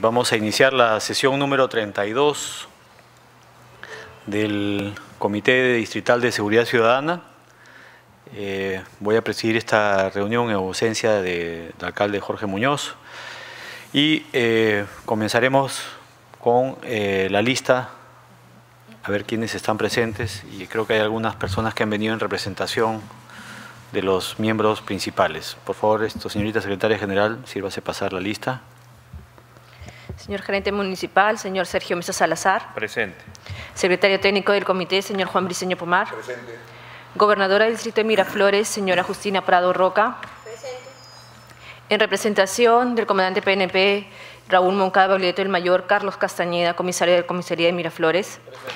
Vamos a iniciar la sesión número 32 del Comité Distrital de Seguridad Ciudadana. Voy a presidir esta reunión en ausencia del alcalde Jorge Muñoz y comenzaremos con la lista, a ver quiénes están presentes, y creo que hay algunas personas que han venido en representación de los miembros principales. Por favor, señorita secretaria general, sírvase pasar la lista. Señor gerente municipal, señor Sergio Mesa Salazar. Presente. Secretario técnico del comité, señor Juan Briceño Pomar. Presente. Gobernadora del distrito de Miraflores, señora Justina Prado Roca. Presente. En representación del comandante PNP, Raúl Moncada Babileto, el mayor Carlos Castañeda, comisario de la Comisaría de Miraflores. Presente.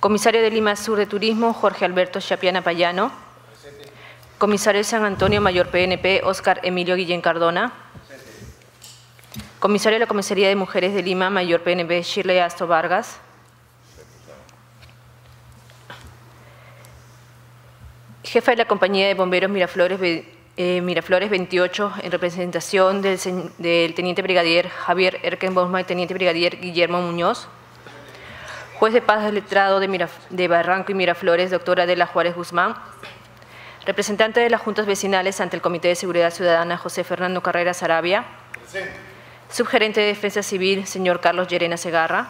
Comisario de Lima Sur de Turismo, Jorge Alberto Chapiana Payano. Presente. Comisario de San Antonio, mayor PNP, Oscar Emilio Guillén Cardona. Presente. Comisario de la Comisaría de Mujeres de Lima, mayor PNP, Shirley Astor Vargas. Jefa de la Compañía de Bomberos Miraflores, Miraflores 28, en representación del Teniente Brigadier Javier Erkenbosma y Teniente Brigadier Guillermo Muñoz. Juez de Paz del Letrado de Barranco y Miraflores, doctora Adela Juárez Guzmán. Representante de las Juntas Vecinales ante el Comité de Seguridad Ciudadana, José Fernando Carreras Arabia. Presente. Subgerente de Defensa Civil, señor Carlos Llerena Segarra.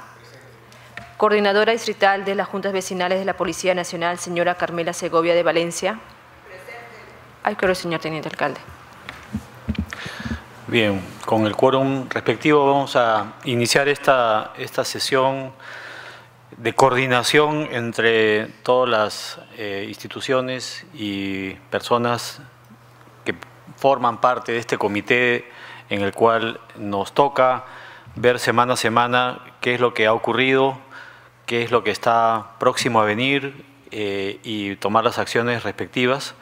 Coordinadora distrital de las Juntas Vecinales de la Policía Nacional, señora Carmela Segovia de Valencia. Presente. Ay, creo, señor teniente alcalde. Bien, con el quórum respectivo vamos a iniciar esta sesión de coordinación entre todas las instituciones y personas que forman parte de este comité en el cual nos toca ver semana a semana qué es lo que ha ocurrido, qué es lo que está próximo a venir y tomar las acciones respectivas.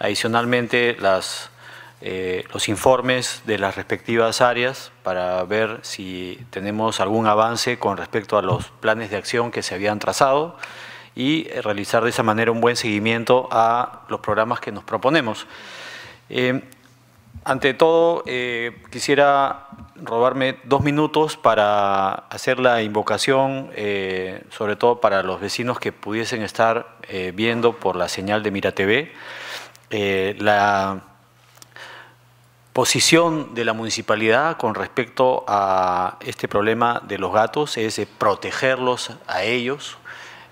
Adicionalmente, los informes de las respectivas áreas para ver si tenemos algún avance con respecto a los planes de acción que se habían trazado y realizar de esa manera un buen seguimiento a los programas que nos proponemos. Ante todo, quisiera robarme 2 minutos para hacer la invocación, sobre todo para los vecinos que pudiesen estar viendo por la señal de Mira TV. La posición de la municipalidad con respecto a este problema de los gatos es protegerlos a ellos.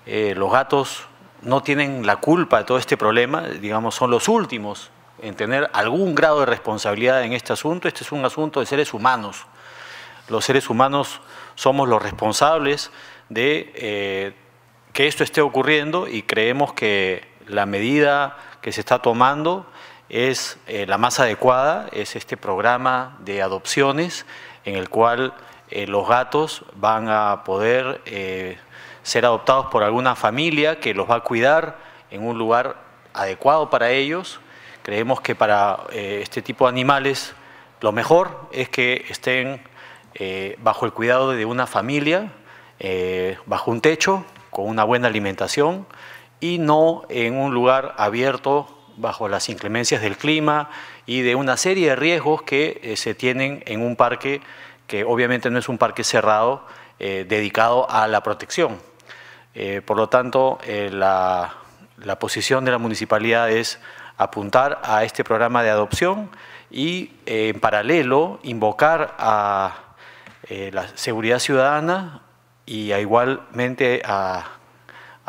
Los gatos no tienen la culpa de todo este problema, digamos, son los últimos en tener algún grado de responsabilidad en este asunto. Este es un asunto de seres humanos. Los seres humanos somos los responsables de que esto esté ocurriendo, y creemos que la medida que se está tomando es la más adecuada, es este programa de adopciones en el cual los gatos van a poder ser adoptados por alguna familia que los va a cuidar en un lugar adecuado para ellos. Creemos que para este tipo de animales lo mejor es que estén bajo el cuidado de una familia, bajo un techo, con una buena alimentación, y no en un lugar abierto bajo las inclemencias del clima y de una serie de riesgos que se tienen en un parque que obviamente no es un parque cerrado dedicado a la protección. Por lo tanto, la posición de la municipalidad es apuntar a este programa de adopción y en paralelo invocar a la seguridad ciudadana y igualmente a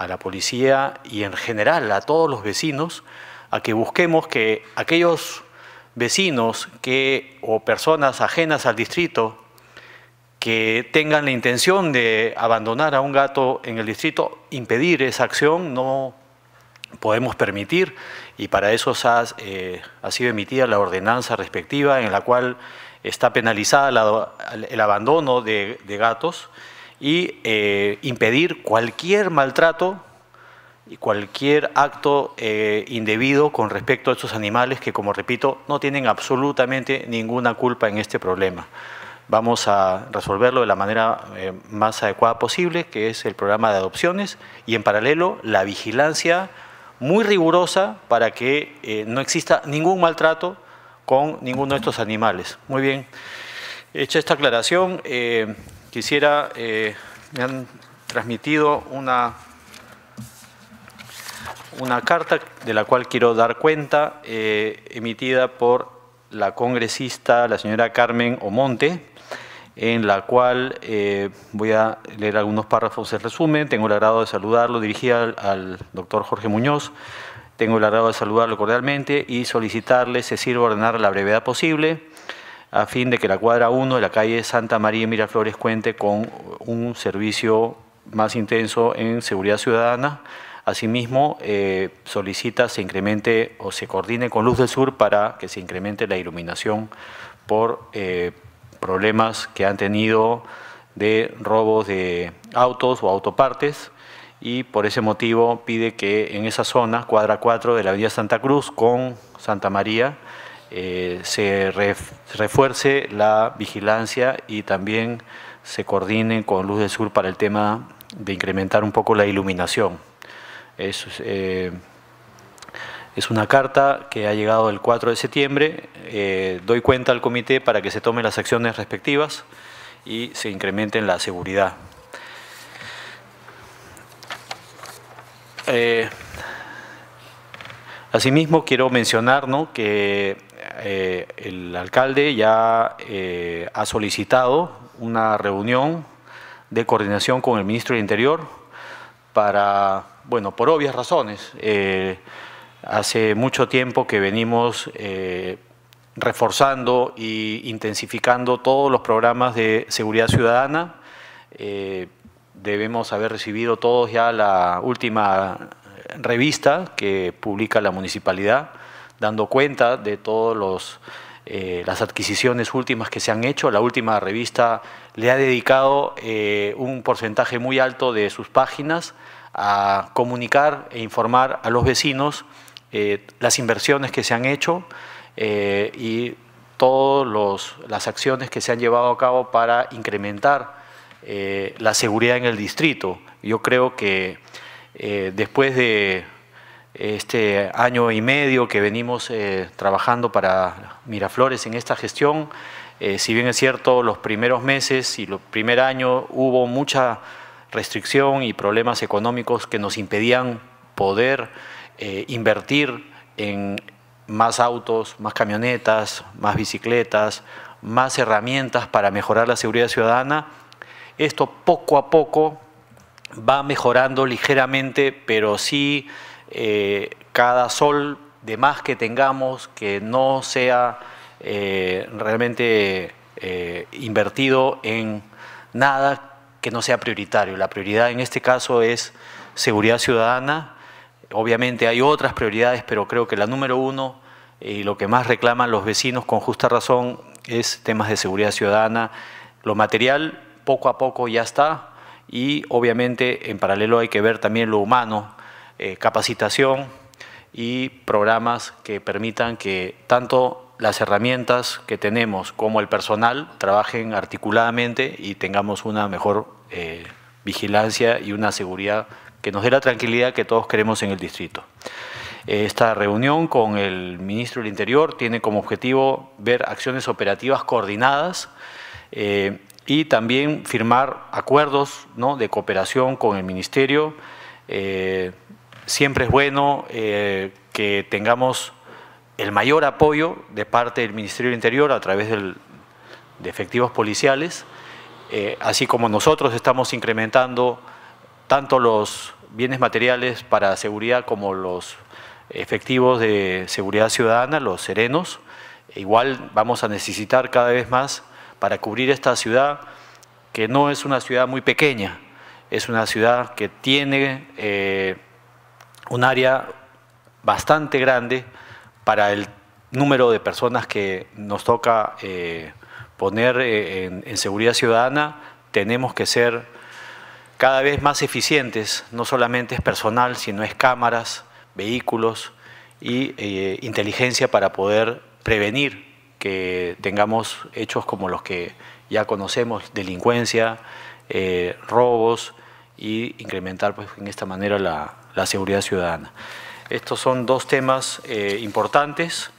la policía y en general a todos los vecinos a que busquemos que aquellos vecinos o personas ajenas al distrito que tengan la intención de abandonar a un gato en el distrito, impedir esa acción, no podemos permitir, y para eso ha sido emitida la ordenanza respectiva en la cual está penalizada el abandono de gatos y impedir cualquier maltrato y cualquier acto indebido con respecto a estos animales que, como repito, no tienen absolutamente ninguna culpa en este problema. Vamos a resolverlo de la manera más adecuada posible, que es el programa de adopciones, y en paralelo la vigilancia muy rigurosa para que no exista ningún maltrato con ninguno de estos animales. Muy bien, Hecha esta aclaración, quisiera, me han transmitido una carta de la cual quiero dar cuenta, emitida por la congresista, la señora Carmen Omonte, en la cual voy a leer algunos párrafos del resumen. Tengo el agrado de saludarlo, dirigida al doctor Jorge Muñoz. Tengo el agrado de saludarlo cordialmente y solicitarle se sirva ordenar a la brevedad posible a fin de que la cuadra 1 de la calle Santa María Miraflores cuente con un servicio más intenso en seguridad ciudadana. Asimismo, solicita se incremente o se coordine con Luz del Sur para que se incremente la iluminación por problemas que han tenido de robos de autos o autopartes, y por ese motivo pide que en esa zona, cuadra 4 de la avenida Santa Cruz con Santa María, se refuerce la vigilancia y también se coordine con Luz del Sur para el tema de incrementar un poco la iluminación. Es una carta que ha llegado el 4 de septiembre. Doy cuenta al comité para que se tomen las acciones respectivas y se incrementen la seguridad. Asimismo, quiero mencionar, ¿no?, que el alcalde ya ha solicitado una reunión de coordinación con el ministro del Interior para, bueno, por obvias razones. Hace mucho tiempo que venimos reforzando e intensificando todos los programas de seguridad ciudadana. Debemos haber recibido todos ya la última revista que publica la municipalidad, dando cuenta de todas las adquisiciones últimas que se han hecho. La última revista le ha dedicado un porcentaje muy alto de sus páginas a comunicar e informar a los vecinos las inversiones que se han hecho y todas las acciones que se han llevado a cabo para incrementar la seguridad en el distrito. Yo creo que después de este año y medio que venimos trabajando para Miraflores en esta gestión, si bien es cierto, los primeros meses y el primer año hubo mucha restricción y problemas económicos que nos impedían poder invertir en más autos, más camionetas, más bicicletas, más herramientas para mejorar la seguridad ciudadana. Esto poco a poco va mejorando ligeramente, pero sí cada sol de más que tengamos que no sea realmente invertido en nada que no sea prioritario. La prioridad en este caso es seguridad ciudadana. Obviamente hay otras prioridades, pero creo que la número uno y lo que más reclaman los vecinos con justa razón es temas de seguridad ciudadana. Lo material poco a poco ya está, y obviamente en paralelo hay que ver también lo humano, capacitación y programas que permitan que tanto las herramientas que tenemos como el personal trabajen articuladamente y tengamos una mejor vigilancia y una seguridad que nos dé la tranquilidad que todos queremos en el distrito. Esta reunión con el ministro del Interior tiene como objetivo ver acciones operativas coordinadas y también firmar acuerdos, ¿no?, de cooperación con el ministerio. Siempre es bueno que tengamos el mayor apoyo de parte del Ministerio del Interior a través de efectivos policiales, así como nosotros estamos incrementando tanto los bienes materiales para seguridad como los efectivos de seguridad ciudadana, los serenos. Igual vamos a necesitar cada vez más para cubrir esta ciudad, que no es una ciudad muy pequeña, es una ciudad que tiene un área bastante grande para el número de personas que nos toca poner en seguridad ciudadana. Tenemos que ser cada vez más eficientes, no solamente es personal, sino es cámaras, vehículos y inteligencia para poder prevenir que tengamos hechos como los que ya conocemos, delincuencia, robos, y incrementar, pues, en esta manera la seguridad ciudadana. Estos son dos temas importantes,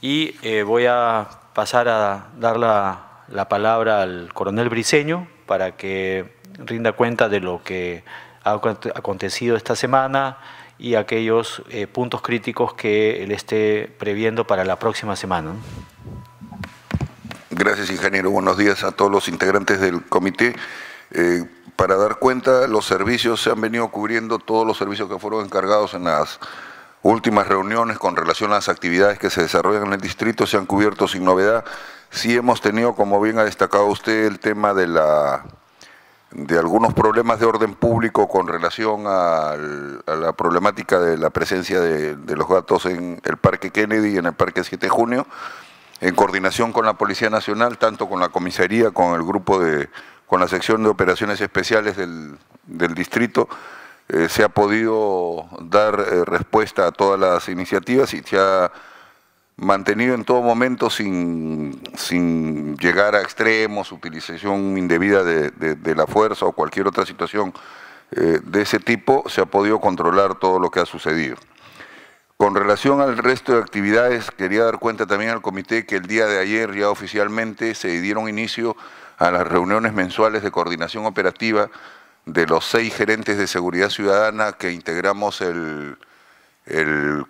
y voy a pasar a dar la la palabra al coronel Briceño para que rinda cuenta de lo que ha acontecido esta semana y aquellos puntos críticos que él esté previendo para la próxima semana. Gracias, ingeniero. Buenos días a todos los integrantes del comité. Para dar cuenta, los servicios se han venido cubriendo todos los servicios que fueron encargados en las últimas reuniones con relación a las actividades que se desarrollan en el distrito, se han cubierto sin novedad. Sí hemos tenido, como bien ha destacado usted, el tema de algunos problemas de orden público con relación a la problemática de la presencia de los gatos en el Parque Kennedy y en el Parque 7 de Junio, en coordinación con la Policía Nacional, tanto con la comisaría, con el grupo de, con la sección de operaciones especiales del distrito. Se ha podido dar respuesta a todas las iniciativas y se ha mantenido en todo momento sin llegar a extremos, utilización indebida de la fuerza o cualquier otra situación de ese tipo. Se ha podido controlar todo lo que ha sucedido. Con relación al resto de actividades, quería dar cuenta también al comité que el día de ayer ya oficialmente se dieron inicio a las reuniones mensuales de coordinación operativa de los 6 gerentes de seguridad ciudadana que integramos el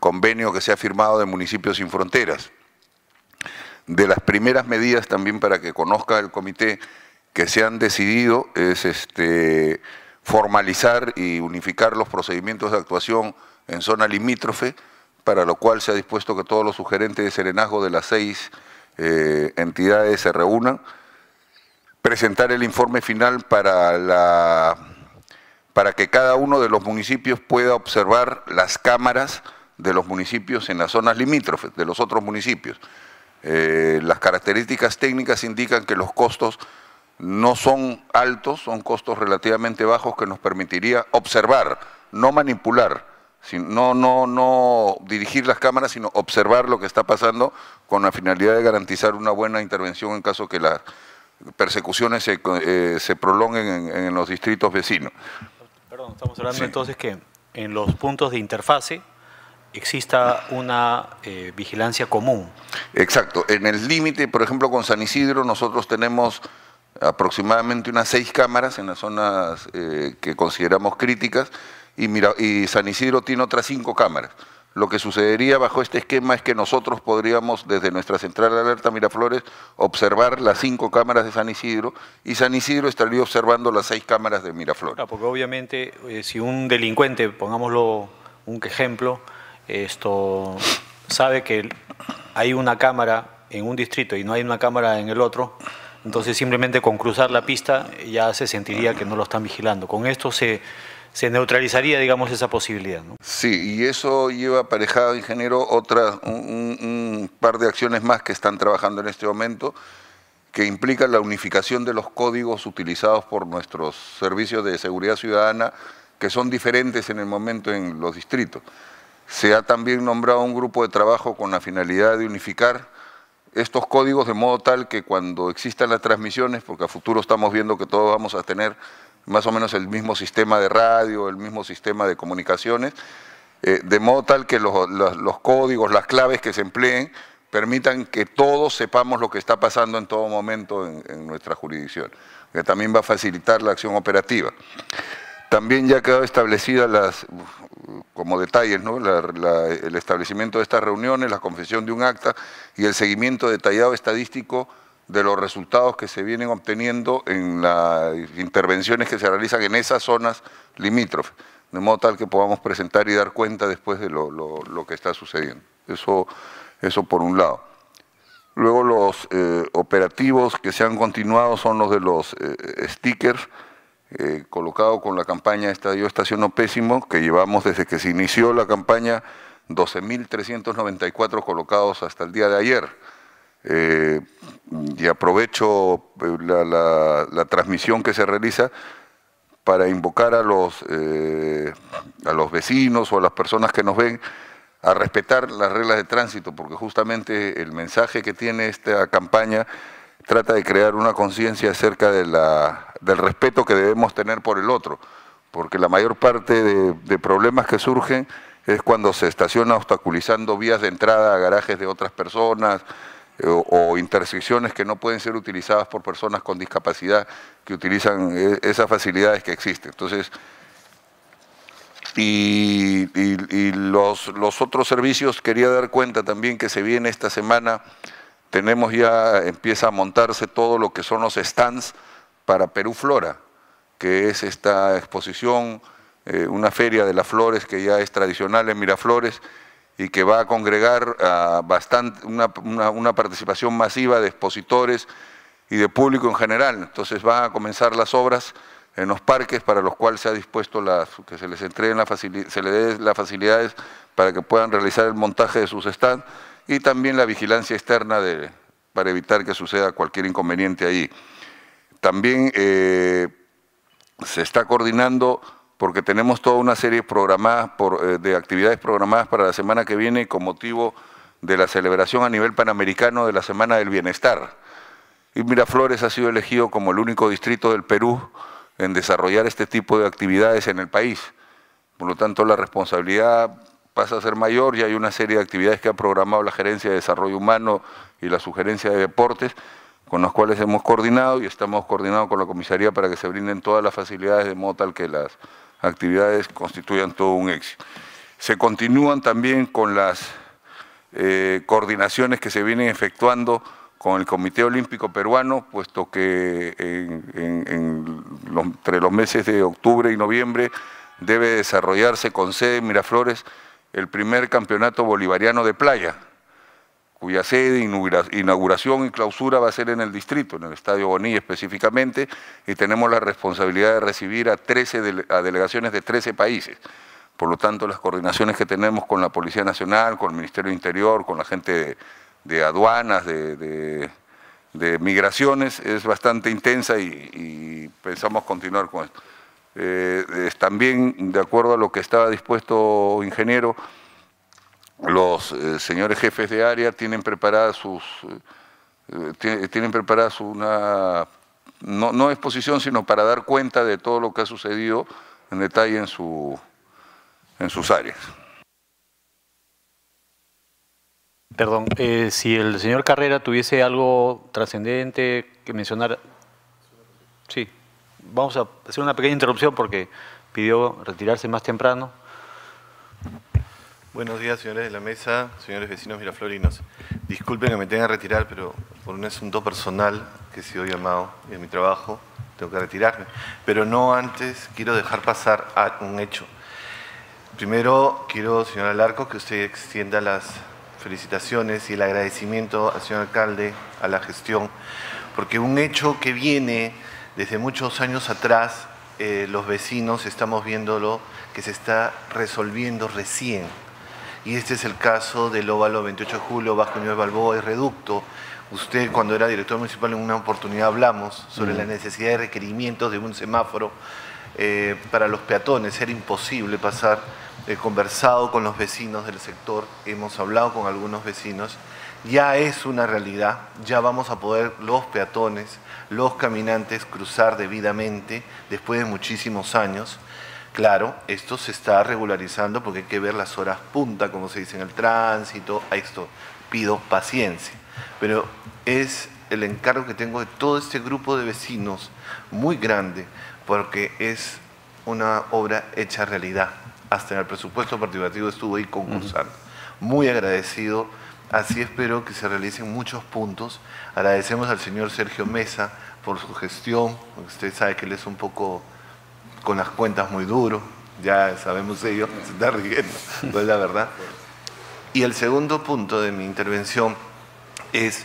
convenio que se ha firmado de Municipios sin Fronteras. De las primeras medidas también para que conozca el comité que se han decidido es formalizar y unificar los procedimientos de actuación en zona limítrofe, para lo cual se ha dispuesto que todos los sugerentes de serenazgo de las 6 entidades se reúnan, presentar el informe final para que cada uno de los municipios pueda observar las cámaras de los municipios en las zonas limítrofes, de los otros municipios. Las características técnicas indican que los costos no son altos, son costos relativamente bajos que nos permitiría observar, no manipular, no dirigir las cámaras, sino observar lo que está pasando con la finalidad de garantizar una buena intervención en caso que las persecuciones se prolonguen en los distritos vecinos. Perdón, estamos hablando entonces que en los puntos de interfase exista una vigilancia común. Exacto. En el límite, por ejemplo, con San Isidro, nosotros tenemos aproximadamente unas 6 cámaras en las zonas que consideramos críticas y San Isidro tiene otras 5 cámaras. Lo que sucedería bajo este esquema es que nosotros podríamos, desde nuestra central de alerta Miraflores, observar las 5 cámaras de San Isidro y San Isidro estaría observando las 6 cámaras de Miraflores. Claro, porque obviamente si un delincuente, pongámoslo un ejemplo, sabe que hay una cámara en un distrito y no hay una cámara en el otro, entonces simplemente con cruzar la pista ya se sentiría que no lo están vigilando. Con esto se neutralizaría, digamos, esa posibilidad, ¿no? Sí, y eso lleva aparejado, ingeniero, un par de acciones más que están trabajando en este momento, que implican la unificación de los códigos utilizados por nuestros servicios de seguridad ciudadana, que son diferentes en el momento en los distritos. Se ha también nombrado un grupo de trabajo con la finalidad de unificar estos códigos de modo tal que cuando existan las transmisiones, porque a futuro estamos viendo que todos vamos a tener más o menos el mismo sistema de radio, el mismo sistema de comunicaciones, de modo tal que los códigos, las claves que se empleen, permitan que todos sepamos lo que está pasando en todo momento en nuestra jurisdicción, que también va a facilitar la acción operativa. También ya quedó establecida como detalles, ¿no? El establecimiento de estas reuniones, la confección de un acta y el seguimiento detallado estadístico de los resultados que se vienen obteniendo en las intervenciones que se realizan en esas zonas limítrofes, de modo tal que podamos presentar y dar cuenta después de lo que está sucediendo. Eso por un lado. Luego los operativos que se han continuado son los de los stickers, colocado con la campaña Estadio Estaciono Pésimo, que llevamos desde que se inició la campaña 12.394 colocados hasta el día de ayer. Y aprovecho la transmisión que se realiza para invocar a los vecinos o a las personas que nos ven a respetar las reglas de tránsito, porque justamente el mensaje que tiene esta campaña trata de crear una conciencia acerca de del respeto que debemos tener por el otro, porque la mayor parte de problemas que surgen es cuando se estaciona obstaculizando vías de entrada a garajes de otras personas, o intersecciones que no pueden ser utilizadas por personas con discapacidad que utilizan esas facilidades que existen. Entonces, los otros servicios, quería dar cuenta también que se viene esta semana, tenemos ya, empieza a montarse todo lo que son los stands para Perú Flora, que es esta exposición, una feria de las flores que ya es tradicional en Miraflores y que va a congregar bastante, una participación masiva de expositores y de público en general. Entonces van a comenzar las obras en los parques para los cuales se ha dispuesto que se les entreguen las facilidades para que puedan realizar el montaje de sus stands y también la vigilancia externa para evitar que suceda cualquier inconveniente ahí. También se está coordinando, porque tenemos toda una serie programada de actividades programadas para la semana que viene con motivo de la celebración a nivel panamericano de la Semana del Bienestar. Y Miraflores ha sido elegido como el único distrito del Perú en desarrollar este tipo de actividades en el país. Por lo tanto, la responsabilidad pasa a ser mayor y hay una serie de actividades que ha programado la Gerencia de Desarrollo Humano y la Subgerencia de Deportes, con los cuales hemos coordinado y estamos coordinados con la comisaría para que se brinden todas las facilidades de modo tal que las actividades constituyen todo un éxito. Se continúan también con las coordinaciones que se vienen efectuando con el Comité Olímpico Peruano, puesto que entre los meses de octubre y noviembre debe desarrollarse con sede en Miraflores el primer campeonato bolivariano de playa, cuya sede, inauguración y clausura va a ser en el distrito, en el Estadio Bonilla específicamente, y tenemos la responsabilidad de recibir a delegaciones de 13 países. Por lo tanto, las coordinaciones que tenemos con la Policía Nacional, con el Ministerio del Interior, con la gente de aduanas, de migraciones, es bastante intensa y pensamos continuar con esto. También, de acuerdo a lo que estaba dispuesto, ingeniero, los señores jefes de área tienen preparada una no exposición, sino para dar cuenta de todo lo que ha sucedido en detalle en sus áreas. Perdón, si el señor Carrera tuviese algo trascendente que mencionar. Sí, vamos a hacer una pequeña interrupción porque pidió retirarse más temprano. Buenos días, señores de la mesa, señores vecinos miraflorinos. Disculpen que me tenga que retirar, pero por un asunto personal que he sido llamado en mi trabajo, tengo que retirarme. Pero no antes, quiero dejar pasar a un hecho. Primero, quiero, señor Alarco, que usted extienda las felicitaciones y el agradecimiento al señor alcalde, a la gestión, porque un hecho que viene desde muchos años atrás, los vecinos estamos viéndolo, que se está resolviendo recién. Y este es el caso del óvalo 28 de julio, Vasco Núñez Balboa y Reducto. Usted, cuando era director municipal, en una oportunidad hablamos sobre la necesidad de requerimientos de un semáforo para los peatones. Era imposible pasar. He conversado con los vecinos del sector, hemos hablado con algunos vecinos. Ya es una realidad, ya vamos a poder los peatones, los caminantes cruzar debidamente después de muchísimos años. Claro, esto se está regularizando porque hay que ver las horas punta, como se dice en el tránsito, a esto pido paciencia. Pero es el encargo que tengo de todo este grupo de vecinos, muy grande, porque es una obra hecha realidad. Hasta en el presupuesto participativo estuve ahí concursando. Muy agradecido, así espero que se realicen muchos puntos. Agradecemos al señor Sergio Mesa por su gestión, usted sabe que él es un poco con las cuentas muy duro, ya sabemos ellos, se está riendo, no es la verdad. Y el segundo punto de mi intervención es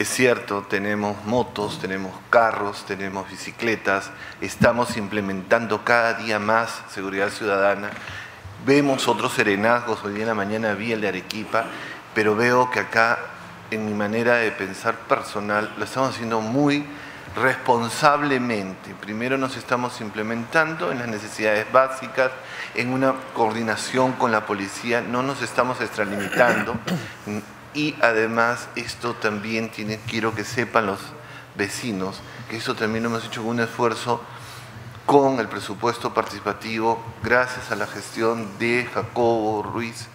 cierto, tenemos motos, tenemos carros, tenemos bicicletas, estamos implementando cada día más seguridad ciudadana, vemos otros serenazgos, hoy día en la mañana vi el de Arequipa, pero veo que acá, en mi manera de pensar personal, lo estamos haciendo muy responsablemente. Primero nos estamos implementando en las necesidades básicas, en una coordinación con la policía, no nos estamos extralimitando y además esto también tiene, quiero que sepan los vecinos, que esto también lo hemos hecho con un esfuerzo con el presupuesto participativo, gracias a la gestión de Jacobo Ruiz,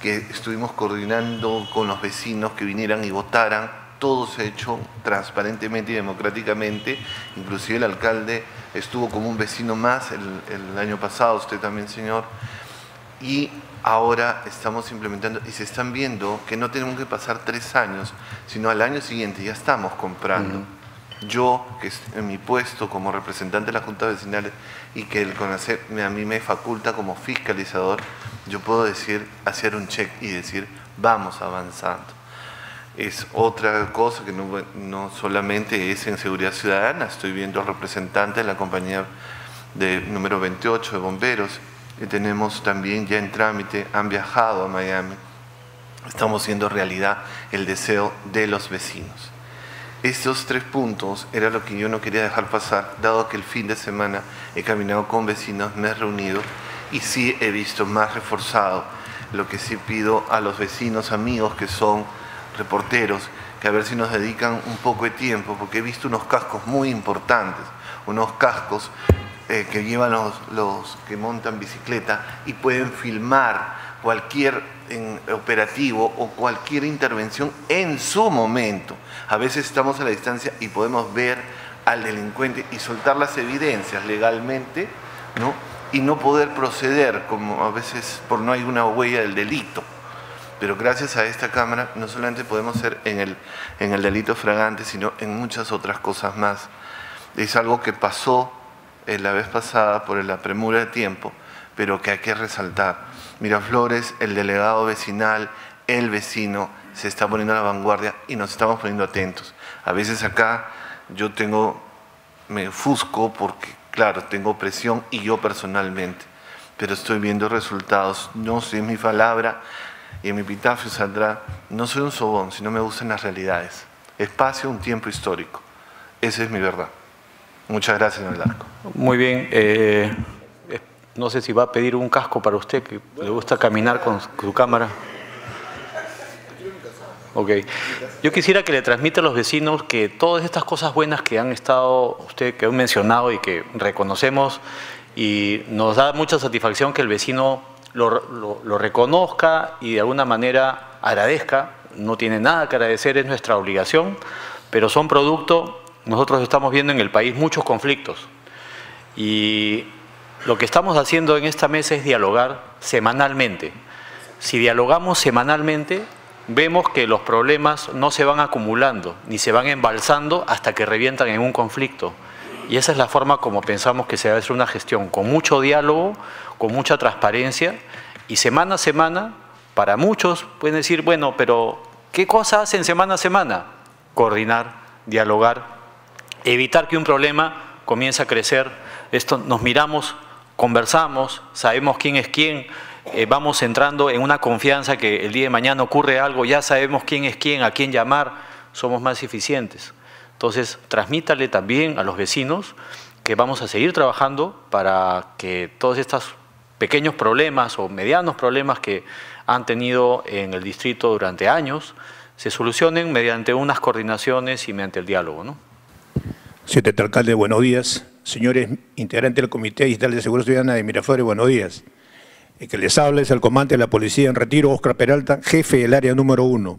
que estuvimos coordinando con los vecinos que vinieran y votaran. Todo se ha hecho transparentemente y democráticamente. Inclusive el alcalde estuvo como un vecino más el año pasado, usted también, señor. Y ahora estamos implementando y se están viendo que no tenemos que pasar 3 años, sino al año siguiente ya estamos comprando. Yo, que en mi puesto como representante de las Juntas Vecinales y que el CONACEP a mí me faculta como fiscalizador, yo puedo decir, hacer un check y decir, vamos avanzando. Es otra cosa que no solamente es en seguridad ciudadana, estoy viendo representantes de la compañía de número 28 de bomberos, que tenemos también ya en trámite, han viajado a Miami, estamos haciendo realidad el deseo de los vecinos. Estos 3 puntos era lo que yo no quería dejar pasar, dado que el fin de semana he caminado con vecinos, me he reunido y sí he visto más reforzado. Lo que sí pido a los vecinos, amigos que son reporteros, que a ver si nos dedican un poco de tiempo, porque he visto unos cascos muy importantes, unos cascos que llevan los que montan bicicleta y pueden filmar cualquier operativo o cualquier intervención en su momento. A veces estamos a la distancia y podemos ver al delincuente y soltar las evidencias legalmente, ¿no? Y no poder proceder, como a veces por no hay una huella del delito. Pero gracias a esta cámara no solamente podemos ser en el delito fragante, sino en muchas otras cosas más. Es algo que pasó la vez pasada por la premura de tiempo, pero que hay que resaltar. Miraflores, el delegado vecinal, el vecino, se está poniendo a la vanguardia y nos estamos poniendo atentos. A veces acá yo me ofusco porque, claro, tengo presión y yo personalmente, pero estoy viendo resultados. No sé, es mi palabra y en mi epitafio saldrá, no soy un sobón, sino me gustan las realidades. Espacio, un tiempo histórico. Esa es mi verdad. Muchas gracias, señor Larco. Muy bien. No sé si va a pedir un casco para usted, que le gusta caminar con su cámara. Ok. Yo quisiera que le transmita a los vecinos que todas estas cosas buenas que han estado, usted que han mencionado y que reconocemos, y nos da mucha satisfacción que el vecino lo reconozca y de alguna manera agradezca. No tiene nada que agradecer, es nuestra obligación, pero son producto, nosotros estamos viendo en el país muchos conflictos. Y lo que estamos haciendo en esta mesa es dialogar semanalmente. Si dialogamos semanalmente, vemos que los problemas no se van acumulando, ni se van embalsando hasta que revientan en un conflicto. Y esa es la forma como pensamos que se debe hacer una gestión, con mucho diálogo, con mucha transparencia, y semana a semana, para muchos pueden decir, bueno, pero ¿qué cosa hacen semana a semana? Coordinar, dialogar, evitar que un problema comience a crecer. Esto, nos miramos, conversamos, sabemos quién es quién, vamos entrando en una confianza que el día de mañana ocurre algo, ya sabemos quién es quién, a quién llamar, somos más eficientes. Entonces, transmítale también a los vecinos que vamos a seguir trabajando para que todos estos pequeños problemas o medianos problemas que han tenido en el distrito durante años se solucionen mediante unas coordinaciones y mediante el diálogo, ¿no? Señor alcalde, buenos días. Señores integrantes del Comité Distrital de Seguridad Ciudadana de Miraflores, buenos días. El que les habla es el comandante de la Policía en Retiro, Óscar Peralta, jefe del área número 1.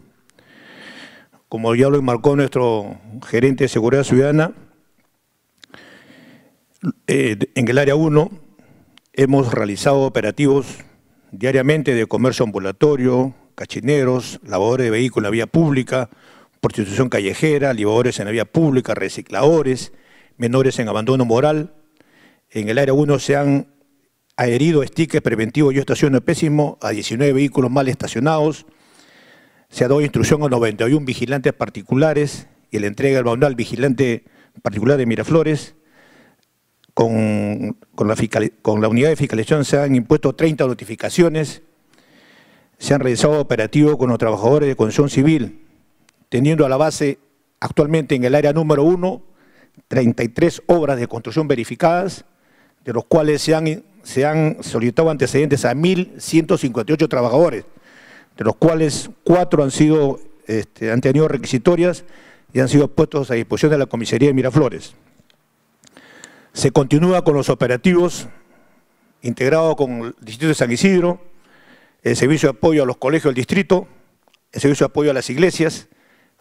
Como ya lo enmarcó nuestro gerente de Seguridad Ciudadana, en el área 1 hemos realizado operativos diariamente de comercio ambulatorio, cachineros, lavadores de vehículos en la vía pública, prostitución callejera, libadores en la vía pública, recicladores, menores en abandono moral. En el área 1 se han adherido stickers preventivos yo estaciono pésimo a 19 vehículos mal estacionados. Se ha dado instrucción a 91 vigilantes particulares y la entrega del manual vigilante particular de Miraflores. Con la unidad de fiscalización se han impuesto 30 notificaciones. Se han realizado operativos con los trabajadores de construcción civil, teniendo a la base actualmente en el área número 1 33 obras de construcción verificadas, de los cuales se han solicitado antecedentes a 1.158 trabajadores, de los cuales 4 han tenido requisitorias y han sido puestos a disposición de la Comisaría de Miraflores. Se continúa con los operativos integrados con el Distrito de San Isidro, el servicio de apoyo a los colegios del distrito, el servicio de apoyo a las iglesias,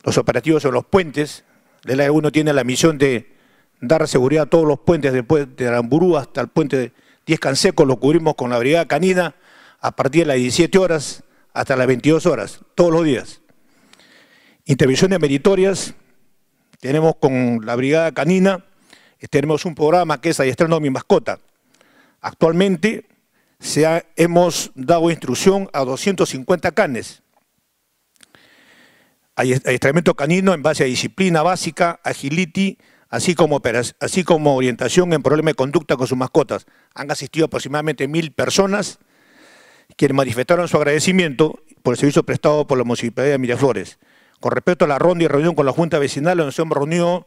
los operativos en los puentes. El AE1 tiene la misión de dar seguridad a todos los puentes, después de Aramburú hasta el puente de 10 Canseco, lo cubrimos con la brigada canina a partir de las 17 horas hasta las 22 horas, todos los días. Intervenciones meritorias, tenemos con la brigada canina, tenemos un programa que es Adiestrando Mi Mascota. Actualmente hemos dado instrucción a 250 canes. Adiestramiento canino en base a disciplina básica, agility, así como orientación en problemas de conducta con sus mascotas. Han asistido aproximadamente 1.000 personas, quienes manifestaron su agradecimiento por el servicio prestado por la Municipalidad de Miraflores. Con respecto a la ronda y reunión con la Junta Vecinal, nos hemos reunido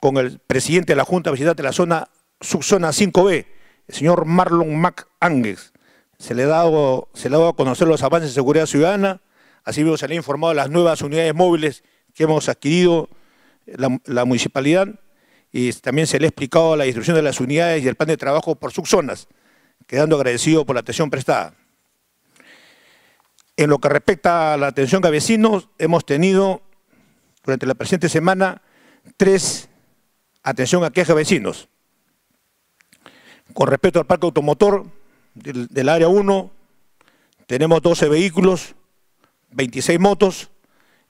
con el presidente de la Junta Vecinal de la zona subzona 5B, el señor Marlon Mac Ánguez. Se le ha dado a conocer los avances de seguridad ciudadana, así mismo se le ha informado de las nuevas unidades móviles que hemos adquirido la municipalidad, y también se le ha explicado la distribución de las unidades y el plan de trabajo por subzonas, quedando agradecido por la atención prestada. En lo que respecta a la atención a vecinos, hemos tenido durante la presente semana 3 atención a quejas de vecinos. Con respecto al parque automotor del área 1, tenemos 12 vehículos, 26 motos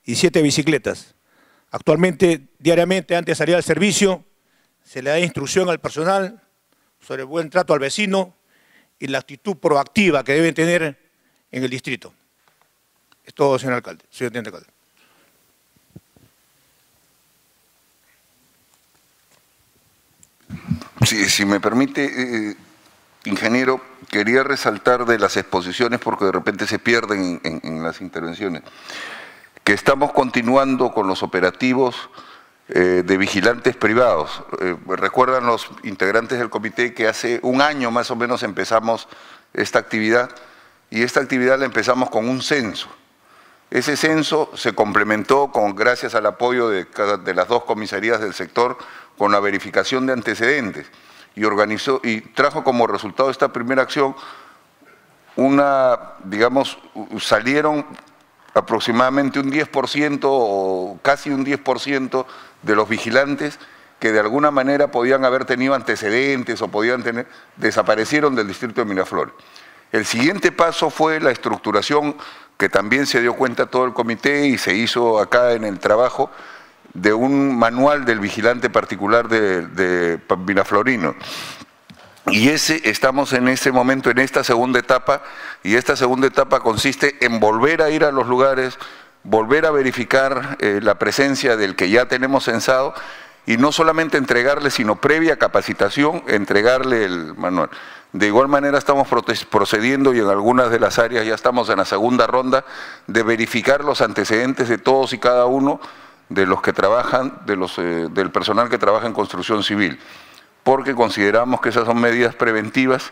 y 7 bicicletas. Actualmente, diariamente, antes de salir al servicio, se le da instrucción al personal sobre el buen trato al vecino y la actitud proactiva que deben tener en el distrito. Es todo, señor alcalde. Señor teniente alcalde. Sí, si me permite, ingeniero, quería resaltar de las exposiciones, porque de repente se pierden en las intervenciones, que estamos continuando con los operativos de vigilantes privados. Recuerdan los integrantes del comité que hace un año más o menos empezamos esta actividad, y esta actividad la empezamos con un censo. Ese censo se complementó, gracias al apoyo de las 2 comisarías del sector, con la verificación de antecedentes, y organizó y trajo como resultado esta primera acción digamos, salieron aproximadamente un 10% o casi un 10% de los vigilantes que de alguna manera podían haber tenido antecedentes o desaparecieron del distrito de Miraflores. El siguiente paso fue la estructuración, que también se dio cuenta todo el comité y se hizo acá en el trabajo, de un manual del vigilante particular de Miraflorino. Y estamos en ese momento, en esta segunda etapa, y esta segunda etapa consiste en volver a ir a los lugares, volver a verificar la presencia del que ya tenemos censado, y no solamente entregarle, sino previa capacitación, entregarle el manual. De igual manera estamos procediendo, y en algunas de las áreas ya estamos en la segunda ronda, de verificar los antecedentes de todos y cada uno de los que trabajan, del personal que trabaja en construcción civil, porque consideramos que esas son medidas preventivas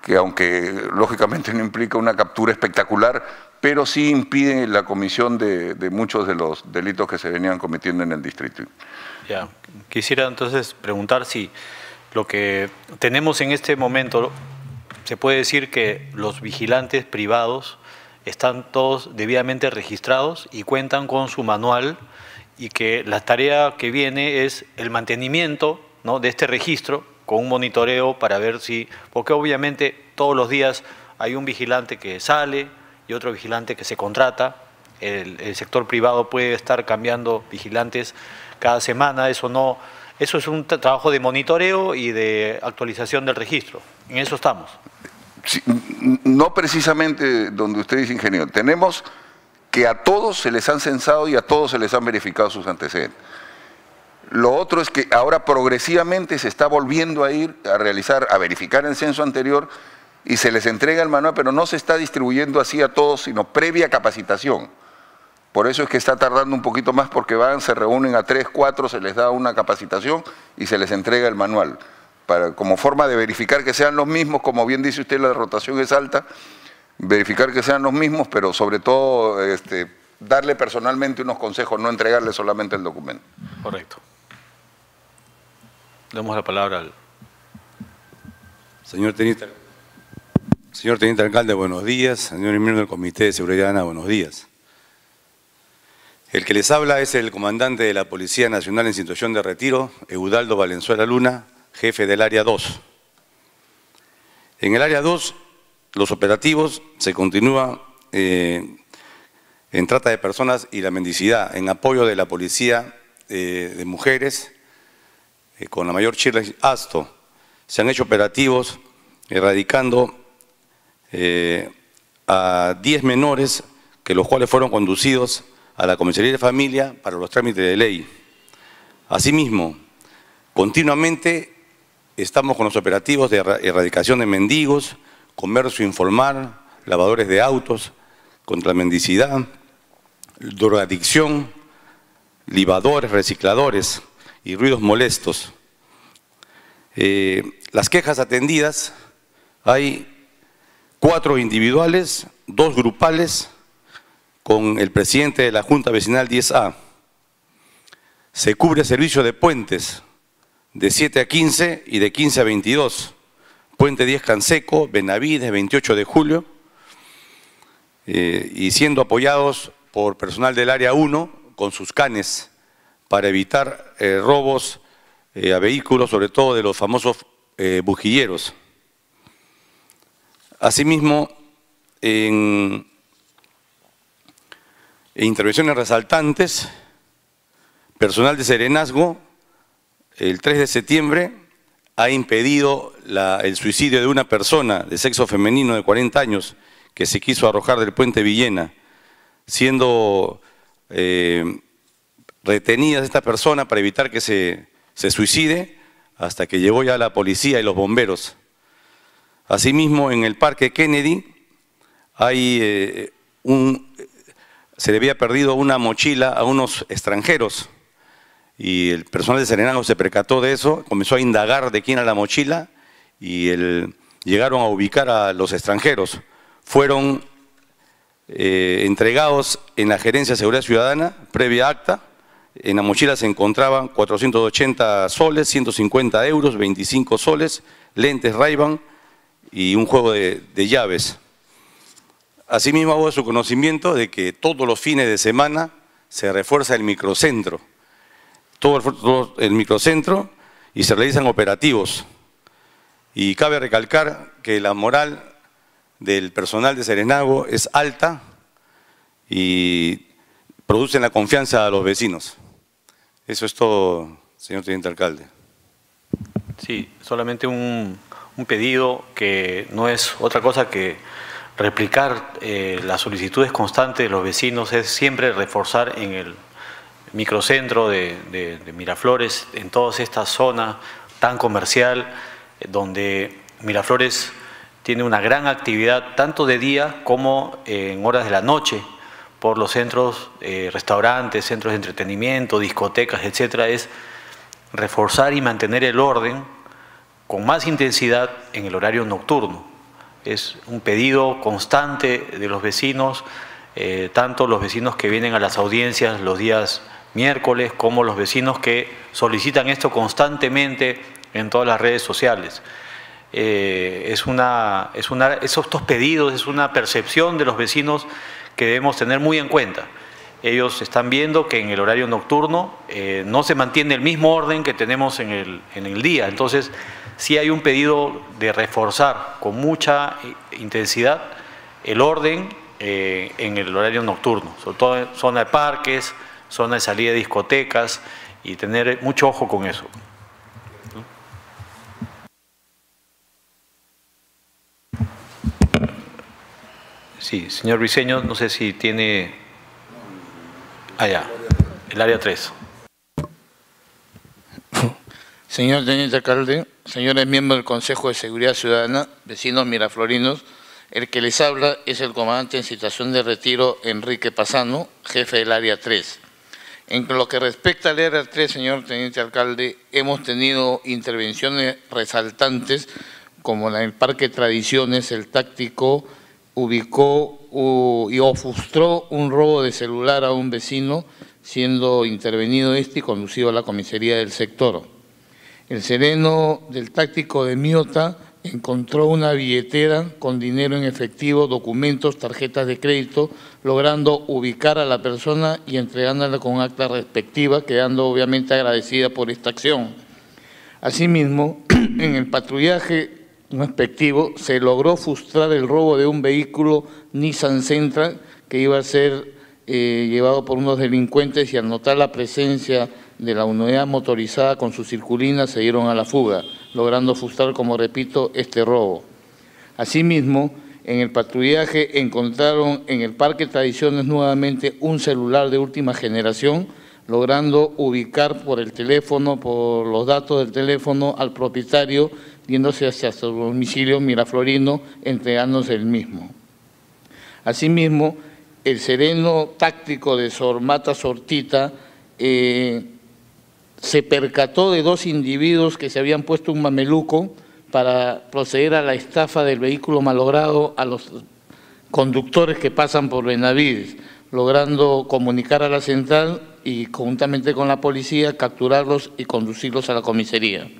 que, aunque lógicamente no implica una captura espectacular, pero sí impide la comisión de muchos de los delitos que se venían cometiendo en el distrito. Ya. Quisiera entonces preguntar si lo que tenemos en este momento, se puede decir que los vigilantes privados están todos debidamente registrados y cuentan con su manual, y que la tarea que viene es el mantenimiento, ¿no?, de este registro, con un monitoreo para ver si… Porque obviamente todos los días hay un vigilante que sale y otro vigilante que se contrata. El sector privado puede estar cambiando vigilantes cada semana. Eso es un trabajo de monitoreo y de actualización del registro. En eso estamos. Sí, no precisamente donde usted dice, ingeniero. Tenemos que a todos se les han censado y a todos se les han verificado sus antecedentes. Lo otro es que ahora progresivamente se está volviendo a ir a verificar el censo anterior, y se les entrega el manual, pero no se está distribuyendo así a todos, sino previa capacitación. Por eso es que está tardando un poquito más, porque se reúnen a 3, 4, se les da una capacitación y se les entrega el manual, como forma de verificar que sean los mismos. Como bien dice usted, la rotación es alta. Verificar que sean los mismos, pero sobre todo darle personalmente unos consejos, no entregarle solamente el documento. Correcto. Damos la palabra al señor teniente. Señor Teniente Alcalde, buenos días. Señor miembro del Comité de Seguridad Ciudadana, buenos días. El que les habla es el comandante de la Policía Nacional en situación de retiro, Eudaldo Valenzuela Luna, jefe del Área 2. En el Área 2, los operativos se continúan en trata de personas y la mendicidad, en apoyo de la Policía de Mujeres, con la mayor Shirley Astor. Se han hecho operativos erradicando a 10 menores, que los cuales fueron conducidos a la Comisaría de Familia para los trámites de ley. Asimismo, continuamente estamos con los operativos de erradicación de mendigos, comercio informal, lavadores de autos, contra la mendicidad, drogadicción, libadores, recicladores y ruidos molestos. Las quejas atendidas, hay 4 individuales, 2 grupales, con el presidente de la Junta Vecinal 10A. Se cubre servicio de puentes de 7 a 15 y de 15 a 22. Puente 10 Canseco, Benavides, 28 de julio, y siendo apoyados por personal del Área 1 con sus canes para evitar robos a vehículos, sobre todo de los famosos bujilleros. Asimismo, en intervenciones resaltantes, personal de serenazgo, el 3 de septiembre ha impedido el suicidio de una persona de sexo femenino de 40 años que se quiso arrojar del puente Villena, siendo retenidas esta persona para evitar que se suicide, hasta que llegó ya la policía y los bomberos. Asimismo, en el Parque Kennedy hay se le había perdido una mochila a unos extranjeros y el personal de serenazgo se percató de eso, comenzó a indagar de quién era la mochila y llegaron a ubicar a los extranjeros. Fueron entregados en la Gerencia de Seguridad Ciudadana, previa acta. En la mochila se encontraban 480 soles, 150 euros, 25 soles, lentes Ray-Ban y un juego de llaves. Asimismo, hago de su conocimiento de que todos los fines de semana se refuerza el microcentro, todo el microcentro, y se realizan operativos. Y cabe recalcar que la moral del personal de serenazgo es alta y producen la confianza a los vecinos. Eso es todo, señor Teniente Alcalde. Sí, solamente un pedido que no es otra cosa que replicar las solicitudes constantes de los vecinos, es siempre reforzar en el microcentro de Miraflores, en toda esta zona tan comercial, donde Miraflores tiene una gran actividad tanto de día como en horas de la noche, por los centros, restaurantes, centros de entretenimiento, discotecas, etcétera. Es reforzar y mantener el orden con más intensidad en el horario nocturno. Es un pedido constante de los vecinos, tanto los vecinos que vienen a las audiencias los días miércoles como los vecinos que solicitan esto constantemente en todas las redes sociales. Estos pedidos es una percepción de los vecinos que debemos tener muy en cuenta. Ellos están viendo que en el horario nocturno no se mantiene el mismo orden que tenemos en el día. Entonces, sí hay un pedido de reforzar con mucha intensidad el orden en el horario nocturno, sobre todo en zona de parques, zona de salida de discotecas, y tener mucho ojo con eso. Sí, señor Briceño, no sé si tiene... Allá, el área 3. Señor Teniente Alcalde, señores miembros del Consejo de Seguridad Ciudadana, vecinos miraflorinos, el que les habla es el comandante en situación de retiro, Enrique Pasano, jefe del área 3. En lo que respecta al área 3, señor Teniente Alcalde, hemos tenido intervenciones resaltantes, como en el Parque Tradiciones, el táctico ubicó y ofuscó un robo de celular a un vecino, siendo intervenido este y conducido a la comisaría del sector. El sereno del táctico de Miota encontró una billetera con dinero en efectivo, documentos, tarjetas de crédito, logrando ubicar a la persona y entregándola con acta respectiva, quedando obviamente agradecida por esta acción. Asimismo, en el patrullaje respectivo se logró frustrar el robo de un vehículo Nissan Sentra que iba a ser llevado por unos delincuentes, y al notar la presencia de la unidad motorizada con su circulina se dieron a la fuga, logrando frustrar, como repito, este robo. Asimismo, en el patrullaje encontraron en el Parque Tradiciones nuevamente un celular de última generación, logrando ubicar por el teléfono, por los datos del teléfono, al propietario, yéndose hacia su domicilio miraflorino, entregándose el mismo. Asimismo, el sereno táctico de Sormata Sortita se percató de dos individuos que se habían puesto un mameluco para proceder a la estafa del vehículo malogrado a los conductores que pasan por Benavides, logrando comunicar a la central y conjuntamente con la policía capturarlos y conducirlos a la comisaría.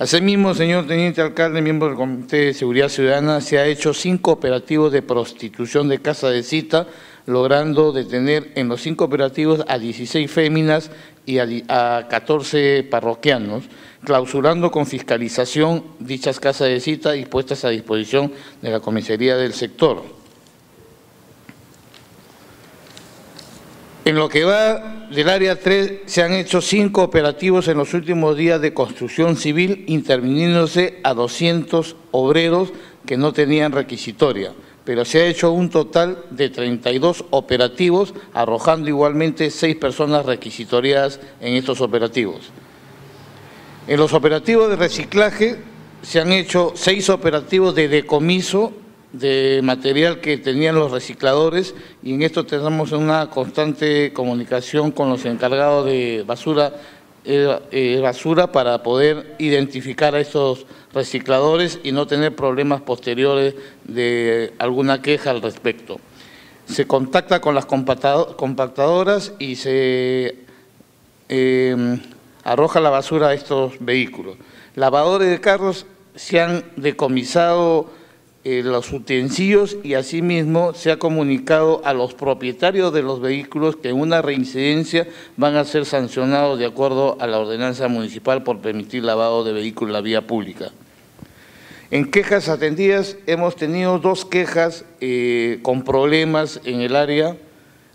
Asimismo, señor Teniente Alcalde, miembro del Comité de Seguridad Ciudadana, se ha hecho 5 operativos de prostitución de casa de cita, logrando detener en los 5 operativos a 16 féminas y a 14 parroquianos, clausurando con fiscalización dichas casas de cita y puestas a disposición de la comisaría del sector. En lo que va del área 3, se han hecho 5 operativos en los últimos días de construcción civil, interviniéndose a 200 obreros que no tenían requisitoria, pero se ha hecho un total de 32 operativos, arrojando igualmente 6 personas requisitoriadas en estos operativos. En los operativos de reciclaje se han hecho 6 operativos de decomiso de material que tenían los recicladores, y en esto tenemos una constante comunicación con los encargados de basura para poder identificar a estos recicladores y no tener problemas posteriores de alguna queja al respecto. Se contacta con las compactadoras y se arroja la basura a estos vehículos. Lavadores de carros, se han decomisado los utensilios, y asimismo se ha comunicado a los propietarios de los vehículos que en una reincidencia van a ser sancionados de acuerdo a la ordenanza municipal por permitir lavado de vehículos en la vía pública. En quejas atendidas hemos tenido 2 quejas con problemas en el área,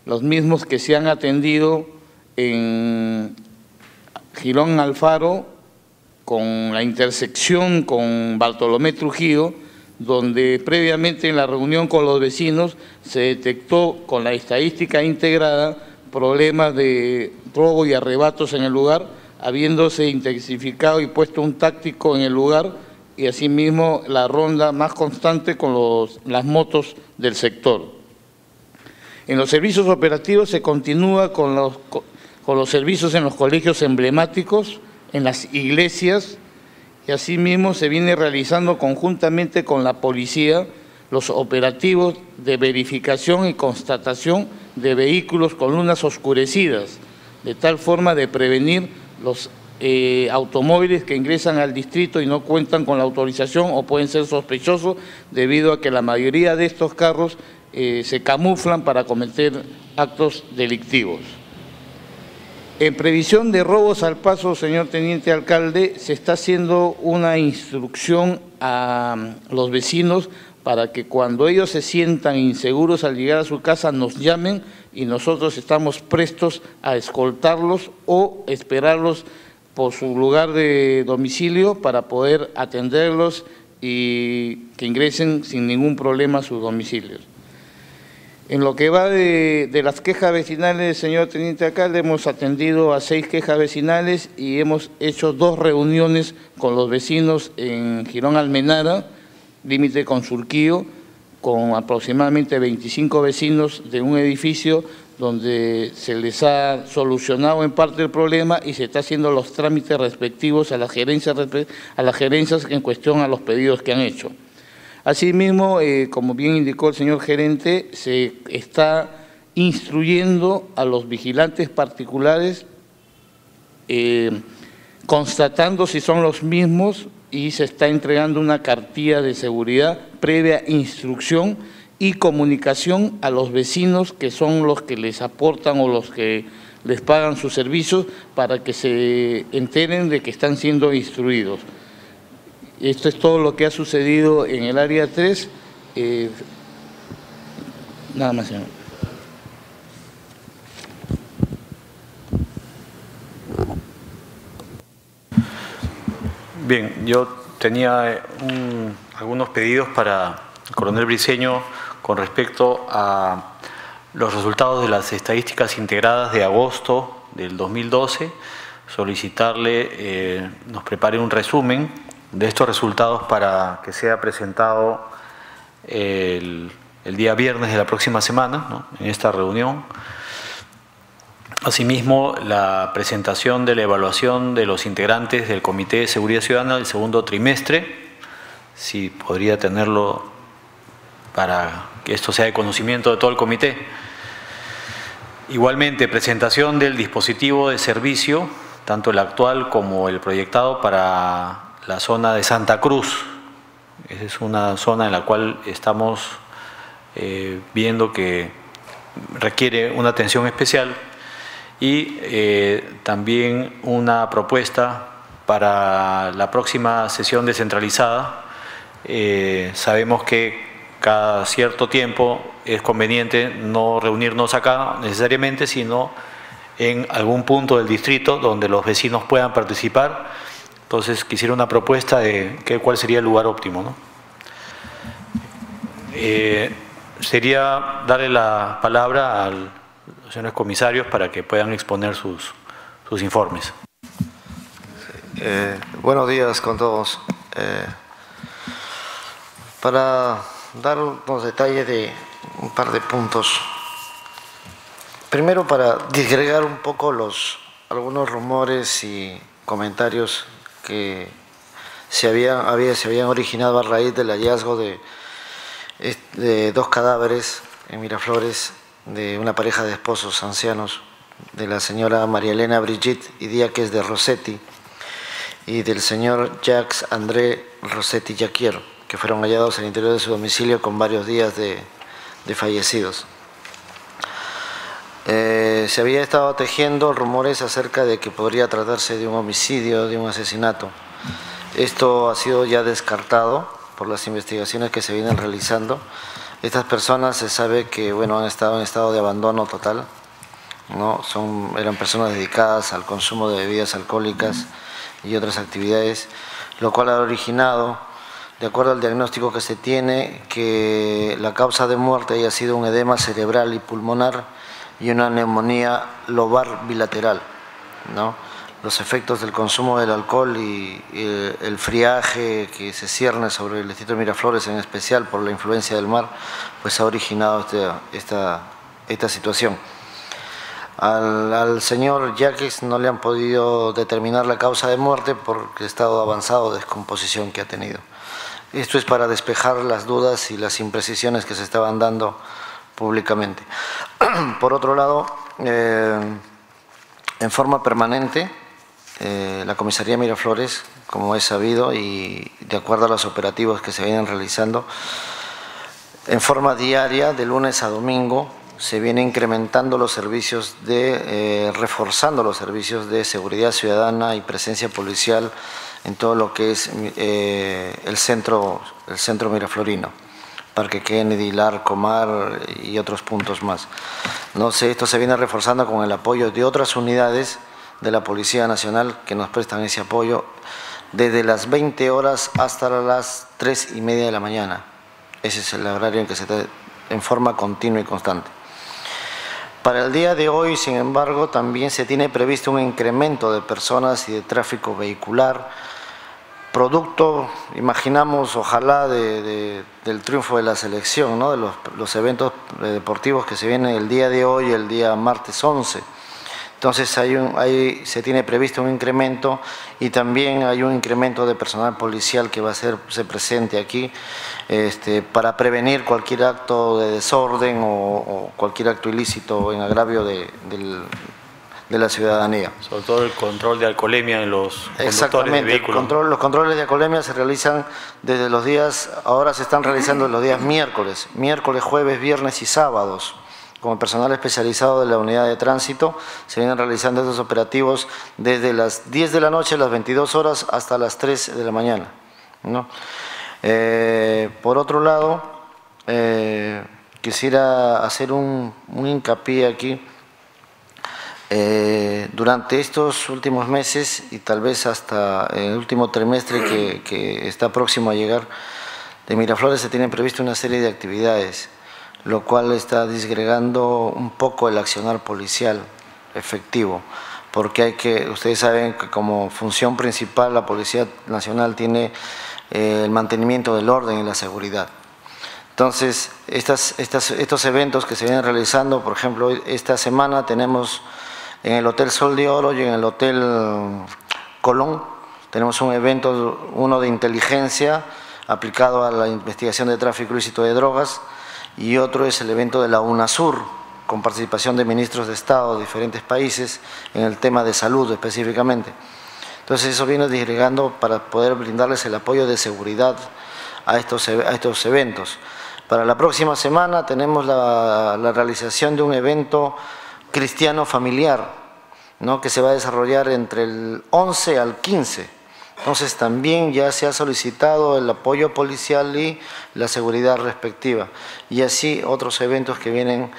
los mismos que se han atendido en Girón Alfaro con la intersección con Bartolomé Trujillo, donde previamente en la reunión con los vecinos se detectó con la estadística integrada problemas de robo y arrebatos en el lugar, habiéndose intensificado y puesto un táctico en el lugar, y asimismo la ronda más constante con las motos del sector. En los servicios operativos se continúa con los servicios en los colegios emblemáticos, en las iglesias, y asimismo se viene realizando conjuntamente con la policía los operativos de verificación y constatación de vehículos con lunas oscurecidas, de tal forma de prevenir los automóviles que ingresan al distrito y no cuentan con la autorización o pueden ser sospechosos, debido a que la mayoría de estos carros se camuflan para cometer actos delictivos. En previsión de robos al paso, señor Teniente Alcalde, se está haciendo una instrucción a los vecinos para que cuando ellos se sientan inseguros al llegar a su casa nos llamen y nosotros estamos prestos a escoltarlos o esperarlos por su lugar de domicilio para poder atenderlos y que ingresen sin ningún problema a sus domicilios. En lo que va de las quejas vecinales, señor Teniente Alcalde, hemos atendido a 6 quejas vecinales y hemos hecho 2 reuniones con los vecinos en Girón Almenara, límite con Surquillo, con aproximadamente 25 vecinos de un edificio donde se les ha solucionado en parte el problema y se está haciendo los trámites respectivos a las gerencias en cuestión a los pedidos que han hecho. Asimismo, como bien indicó el señor gerente, se está instruyendo a los vigilantes particulares constatando si son los mismos, y se está entregando una cartilla de seguridad previa instrucción y comunicación a los vecinos, que son los que les aportan o los que les pagan sus servicios, para que se enteren de que están siendo instruidos. Esto es todo lo que ha sucedido en el área 3. Nada más, señor. Bien, yo tenía algunos pedidos para el coronel Briceño con respecto a los resultados de las estadísticas integradas de agosto del 2012, solicitarle nos prepare un resumen de estos resultados para que sea presentado el día viernes de la próxima semana, ¿no?, en esta reunión. Asimismo, la presentación de la evaluación de los integrantes del Comité de Seguridad Ciudadana del segundo trimestre, si podría tenerlo para que esto sea de conocimiento de todo el comité. Igualmente, presentación del dispositivo de servicio, tanto el actual como el proyectado para la zona de Santa Cruz. Esa es una zona en la cual estamos viendo que requiere una atención especial. Y también una propuesta para la próxima sesión descentralizada. Sabemos que cada cierto tiempo es conveniente no reunirnos acá necesariamente, sino en algún punto del distrito donde los vecinos puedan participar. Entonces, quisiera una propuesta de cuál sería el lugar óptimo, ¿no? Sería darle la palabra al señores comisarios para que puedan exponer sus informes. Buenos días con todos. Para dar unos detalles de un par de puntos. Primero, para disgregar un poco algunos rumores y comentarios que se habían originado a raíz del hallazgo de dos cadáveres en Miraflores, de una pareja de esposos ancianos, de la señora María Elena Brigitte y Díaz de Rossetti y del señor Jacques André Rossetti Jacquier, que fueron hallados al interior de su domicilio con varios días de fallecidos. Se había estado tejiendo rumores acerca de que podría tratarse de un homicidio, de un asesinato. Esto ha sido ya descartado por las investigaciones que se vienen realizando. Estas personas se sabe que, bueno, han estado en estado de abandono total, ¿no? Eran personas dedicadas al consumo de bebidas alcohólicas y otras actividades, lo cual ha originado, de acuerdo al diagnóstico que se tiene, que la causa de muerte haya sido un edema cerebral y pulmonar y una neumonía lobar bilateral, ¿no? Los efectos del consumo del alcohol y el friaje que se cierne sobre el distrito de Miraflores, en especial por la influencia del mar, pues ha originado esta situación. Al señor Jacques no le han podido determinar la causa de muerte por el estado avanzado de descomposición que ha tenido. Esto es para despejar las dudas y las imprecisiones que se estaban dando públicamente. Por otro lado, en forma permanente, la comisaría Miraflores, como es sabido y de acuerdo a los operativos que se vienen realizando, en forma diaria, de lunes a domingo, se viene incrementando los servicios reforzando los servicios de seguridad ciudadana y presencia policial en todo lo que es el centro miraflorino, Parque Kennedy, el Arco Mar y otros puntos más. No sé, esto se viene reforzando con el apoyo de otras unidades de la Policía Nacional que nos prestan ese apoyo desde las 20 horas hasta las 3:30 de la mañana. Ese es el horario en que se está en forma continua y constante. Para el día de hoy, sin embargo, también se tiene previsto un incremento de personas y de tráfico vehicular, producto, imaginamos, ojalá, del triunfo de la selección, ¿no?, de los eventos deportivos que se vienen el día de hoy, el día martes 11. Entonces se tiene previsto un incremento, y también hay un incremento de personal policial que va a ser presente aquí para prevenir cualquier acto de desorden o cualquier acto ilícito en agravio de la ciudadanía. Sobre todo el control de alcoholemia en los conductores de vehículos. Los controles de alcoholemia se realizan desde los días, ahora se están realizando los días miércoles, jueves, viernes y sábados. Como personal especializado de la unidad de tránsito, se vienen realizando estos operativos desde las 10 de la noche, las 22 horas, hasta las 3 de la mañana, ¿no? Por otro lado, quisiera hacer un hincapié aquí. Durante estos últimos meses y tal vez hasta el último trimestre que está próximo a llegar, de Miraflores se tienen previsto una serie de actividades, lo cual está disgregando un poco el accionar policial efectivo, porque hay que, ustedes saben que como función principal la Policía Nacional tiene el mantenimiento del orden y la seguridad. Entonces, estos eventos que se vienen realizando, por ejemplo, esta semana tenemos en el Hotel Sol de Oro y en el Hotel Colón, tenemos un evento, uno de inteligencia aplicado a la investigación de tráfico ilícito de drogas, y otro es el evento de la UNASUR, con participación de ministros de Estado de diferentes países en el tema de salud específicamente. Entonces, eso viene disgregando para poder brindarles el apoyo de seguridad a estos eventos. Para la próxima semana tenemos la realización de un evento cristiano familiar, ¿no?, que se va a desarrollar entre el 11 al 15. Entonces también ya se ha solicitado el apoyo policial y la seguridad respectiva. Y así otros eventos que vienen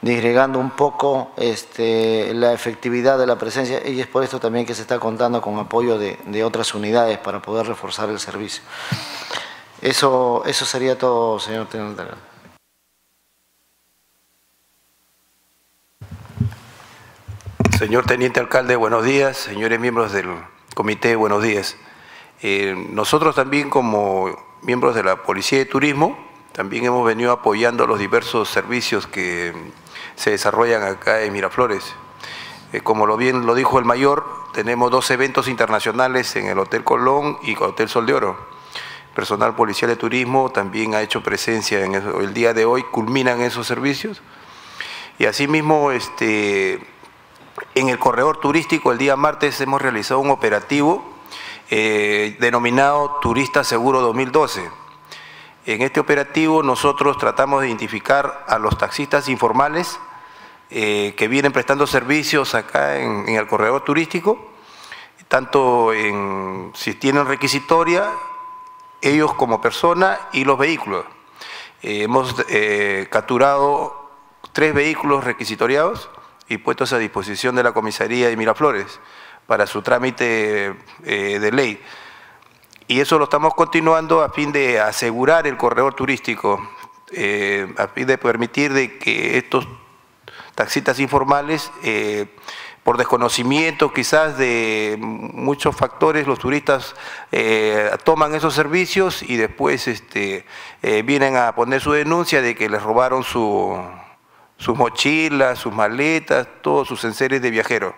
disgregando un poco la efectividad de la presencia, y es por esto también que se está contando con apoyo de otras unidades para poder reforzar el servicio. Eso sería todo, señor Teniente. Señor Teniente Alcalde, buenos días. Señores miembros del comité, buenos días. Nosotros también, como miembros de la Policía de Turismo, también hemos venido apoyando los diversos servicios que se desarrollan acá en Miraflores. Como bien lo dijo el mayor, tenemos dos eventos internacionales en el Hotel Colón y el Hotel Sol de Oro. Personal policial de turismo también ha hecho presencia en eso. El día de hoy culminan esos servicios. Y asimismo, en el corredor turístico, el día martes hemos realizado un operativo denominado Turista Seguro 2012. En este operativo nosotros tratamos de identificar a los taxistas informales que vienen prestando servicios acá en el corredor turístico, tanto si tienen requisitoria, ellos como persona y los vehículos. Hemos capturado 3 vehículos requisitoriados y puestos a disposición de la comisaría de Miraflores para su trámite de ley. Y eso lo estamos continuando a fin de asegurar el corredor turístico, a fin de permitir de que estos taxistas informales, por desconocimiento quizás de muchos factores, los turistas toman esos servicios y después vienen a poner su denuncia de que les robaron sus mochilas, sus maletas, todos sus enseres de viajero.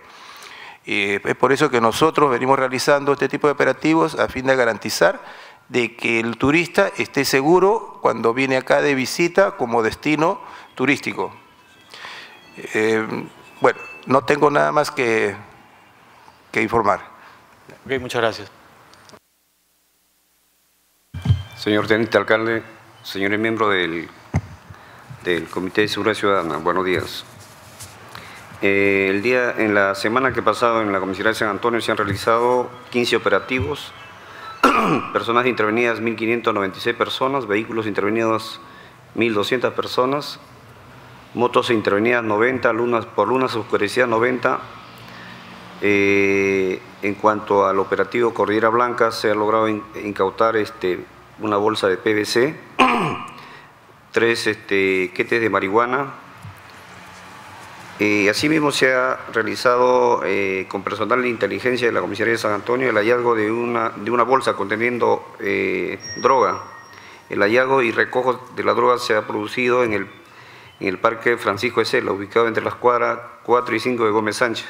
Es por eso que nosotros venimos realizando este tipo de operativos a fin de garantizar de que el turista esté seguro cuando viene acá de visita como destino turístico. Bueno, no tengo nada más que informar. Ok, muchas gracias. Señor Teniente Alcalde, señores miembros del Comité de Seguridad Ciudadana, buenos días. En la semana que pasado en la Comisaría de San Antonio se han realizado 15 operativos, personas intervenidas 1.596 personas, vehículos intervenidos 1.200 personas, motos intervenidas 90, por lunas oscurecidas 90. En cuanto al operativo Cordillera Blanca, se ha logrado incautar una bolsa de PVC, 3 quetes de marihuana. Asimismo, se ha realizado con personal de inteligencia de la Comisaría de San Antonio el hallazgo de una bolsa conteniendo droga. El hallazgo y recojo de la droga se ha producido en el Parque Francisco de Sela, ubicado entre las cuadras 4 y 5 de Gómez Sánchez,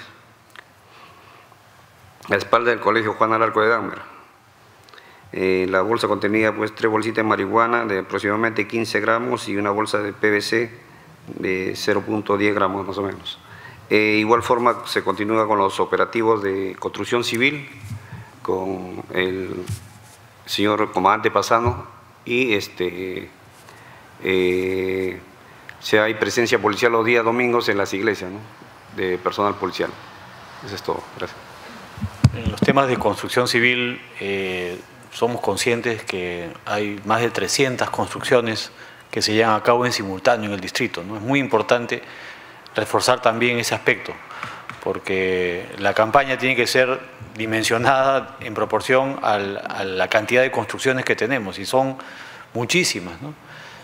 a espalda del Colegio Juan Alarco de Dahmer. La bolsa contenía pues 3 bolsitas de marihuana de aproximadamente 15 gramos y una bolsa de PVC de 0.10 gramos más o menos. De igual forma se continúa con los operativos de construcción civil con el señor comandante Pasano y si hay presencia policial los días domingos en las iglesias, ¿no?, de personal policial. Eso es todo. Gracias. En los temas de construcción civil somos conscientes que hay más de 300 construcciones que se llevan a cabo en simultáneo en el distrito, ¿no? Es muy importante reforzar también ese aspecto, porque la campaña tiene que ser dimensionada en proporción a la cantidad de construcciones que tenemos, y son muchísimas, ¿no?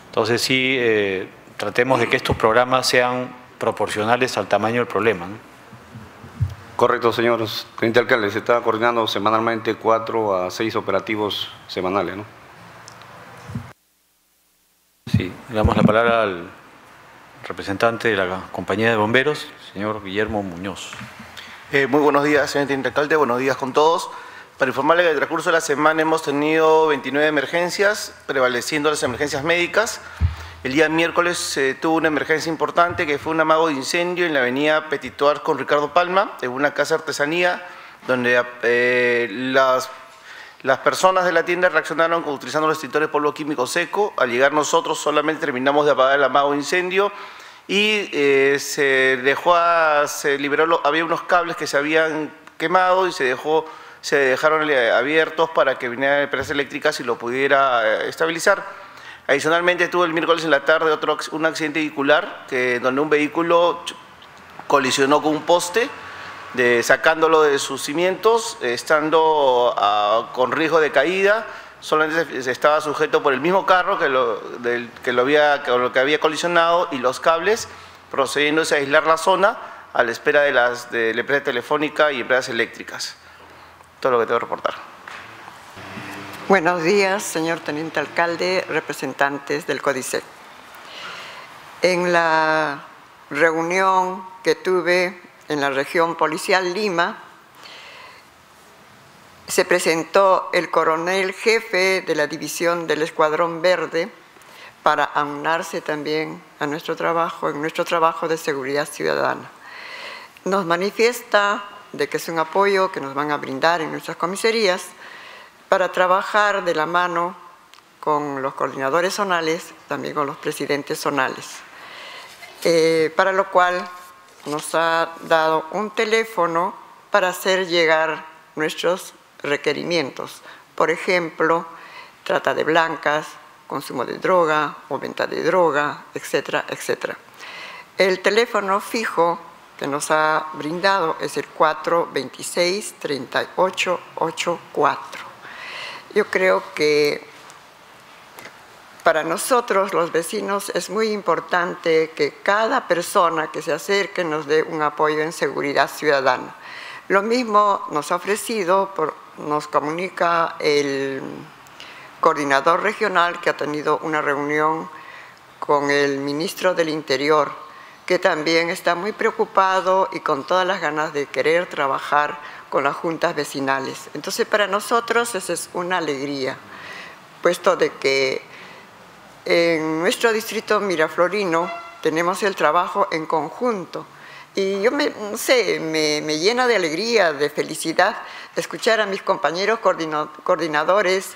Entonces sí, tratemos de que estos programas sean proporcionales al tamaño del problema, ¿no? Correcto, señores. Teniente alcalde, se está coordinando semanalmente 4 a 6 operativos semanales, ¿no? Sí, le damos la palabra al representante de la compañía de bomberos, señor Guillermo Muñoz. Muy buenos días, señor teniente alcalde, buenos días con todos. Para informarle que en el transcurso de la semana hemos tenido 29 emergencias, prevaleciendo las emergencias médicas. El día miércoles se tuvo una emergencia importante que fue un amago de incendio en la avenida Petituar con Ricardo Palma, en una casa de artesanía, donde las personas de la tienda reaccionaron utilizando los extintores de polvo químico seco. Al llegar nosotros solamente terminamos de apagar el amago de incendio y se liberó, había unos cables que se habían quemado y se dejaron abiertos para que vinieran empresas eléctricas y lo pudiera estabilizar. Adicionalmente, tuvo el miércoles en la tarde un accidente vehicular, donde un vehículo colisionó con un poste, sacándolo de sus cimientos, estando con riesgo de caída. Solamente se estaba sujeto por el mismo carro que había colisionado y los cables, procediéndose a aislar la zona a la espera de la empresa telefónica y empresas eléctricas. Todo lo que tengo que reportar. Buenos días, señor teniente alcalde, representantes del CODICEC. En la reunión que tuve en la región policial Lima, se presentó el coronel jefe de la división del Escuadrón Verde para aunarse también a nuestro trabajo, en nuestro trabajo de seguridad ciudadana. Nos manifiesta de que es un apoyo que nos van a brindar en nuestras comisarías para trabajar de la mano con los coordinadores zonales, también con los presidentes zonales, para lo cual nos ha dado un teléfono para hacer llegar nuestros requerimientos. Por ejemplo, trata de blancas, consumo de droga o venta de droga, etcétera, etcétera. El teléfono fijo que nos ha brindado es el 426-3884. Yo creo que para nosotros, los vecinos, es muy importante que cada persona que se acerque nos dé un apoyo en seguridad ciudadana. Lo mismo nos ha ofrecido, nos comunica el coordinador regional que ha tenido una reunión con el ministro del Interior, que también está muy preocupado y con todas las ganas de querer trabajar con las juntas vecinales. Entonces, para nosotros esa es una alegría, puesto de que en nuestro distrito miraflorino tenemos el trabajo en conjunto. Y yo me llena de alegría, de felicidad, escuchar a mis compañeros coordinadores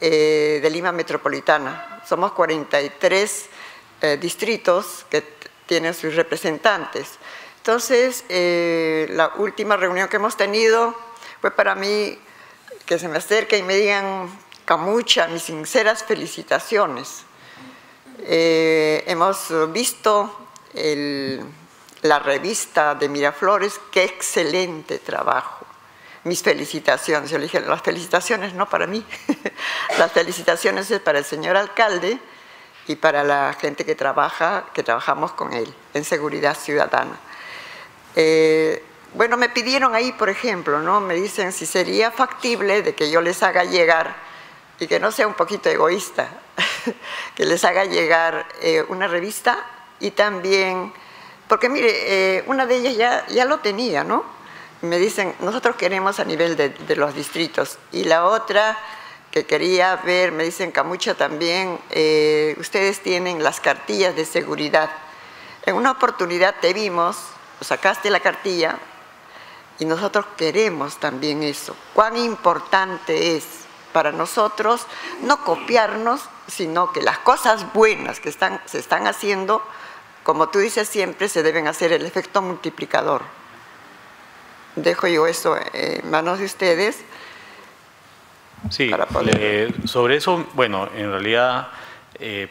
de Lima Metropolitana. Somos 43 distritos que tienen sus representantes. Entonces, la última reunión que hemos tenido fue para mí que se me acerque y me digan Camucha, mis sinceras felicitaciones. Hemos visto la revista de Miraflores, qué excelente trabajo. Mis felicitaciones. Yo le dije, las felicitaciones no para mí, las felicitaciones es para el señor alcalde y para la gente que trabajamos con él en seguridad ciudadana. Bueno, me pidieron ahí, por ejemplo, ¿no? Me dicen si sería factible de que yo les haga llegar, y que no sea un poquito egoísta, que les haga llegar una revista y también, porque mire, una de ellas ya lo tenía, ¿no? Me dicen, nosotros queremos a nivel de los distritos, y la otra que quería ver, me dicen, Camucha también, ustedes tienen las cartillas de seguridad. En una oportunidad te vimos sacaste la cartilla y nosotros queremos también eso. Cuán importante es para nosotros no copiarnos, sino que las cosas buenas que se están haciendo, como tú dices siempre, se deben hacer el efecto multiplicador. Dejo yo eso en manos de ustedes. Sí, para poder... sobre eso, bueno, en realidad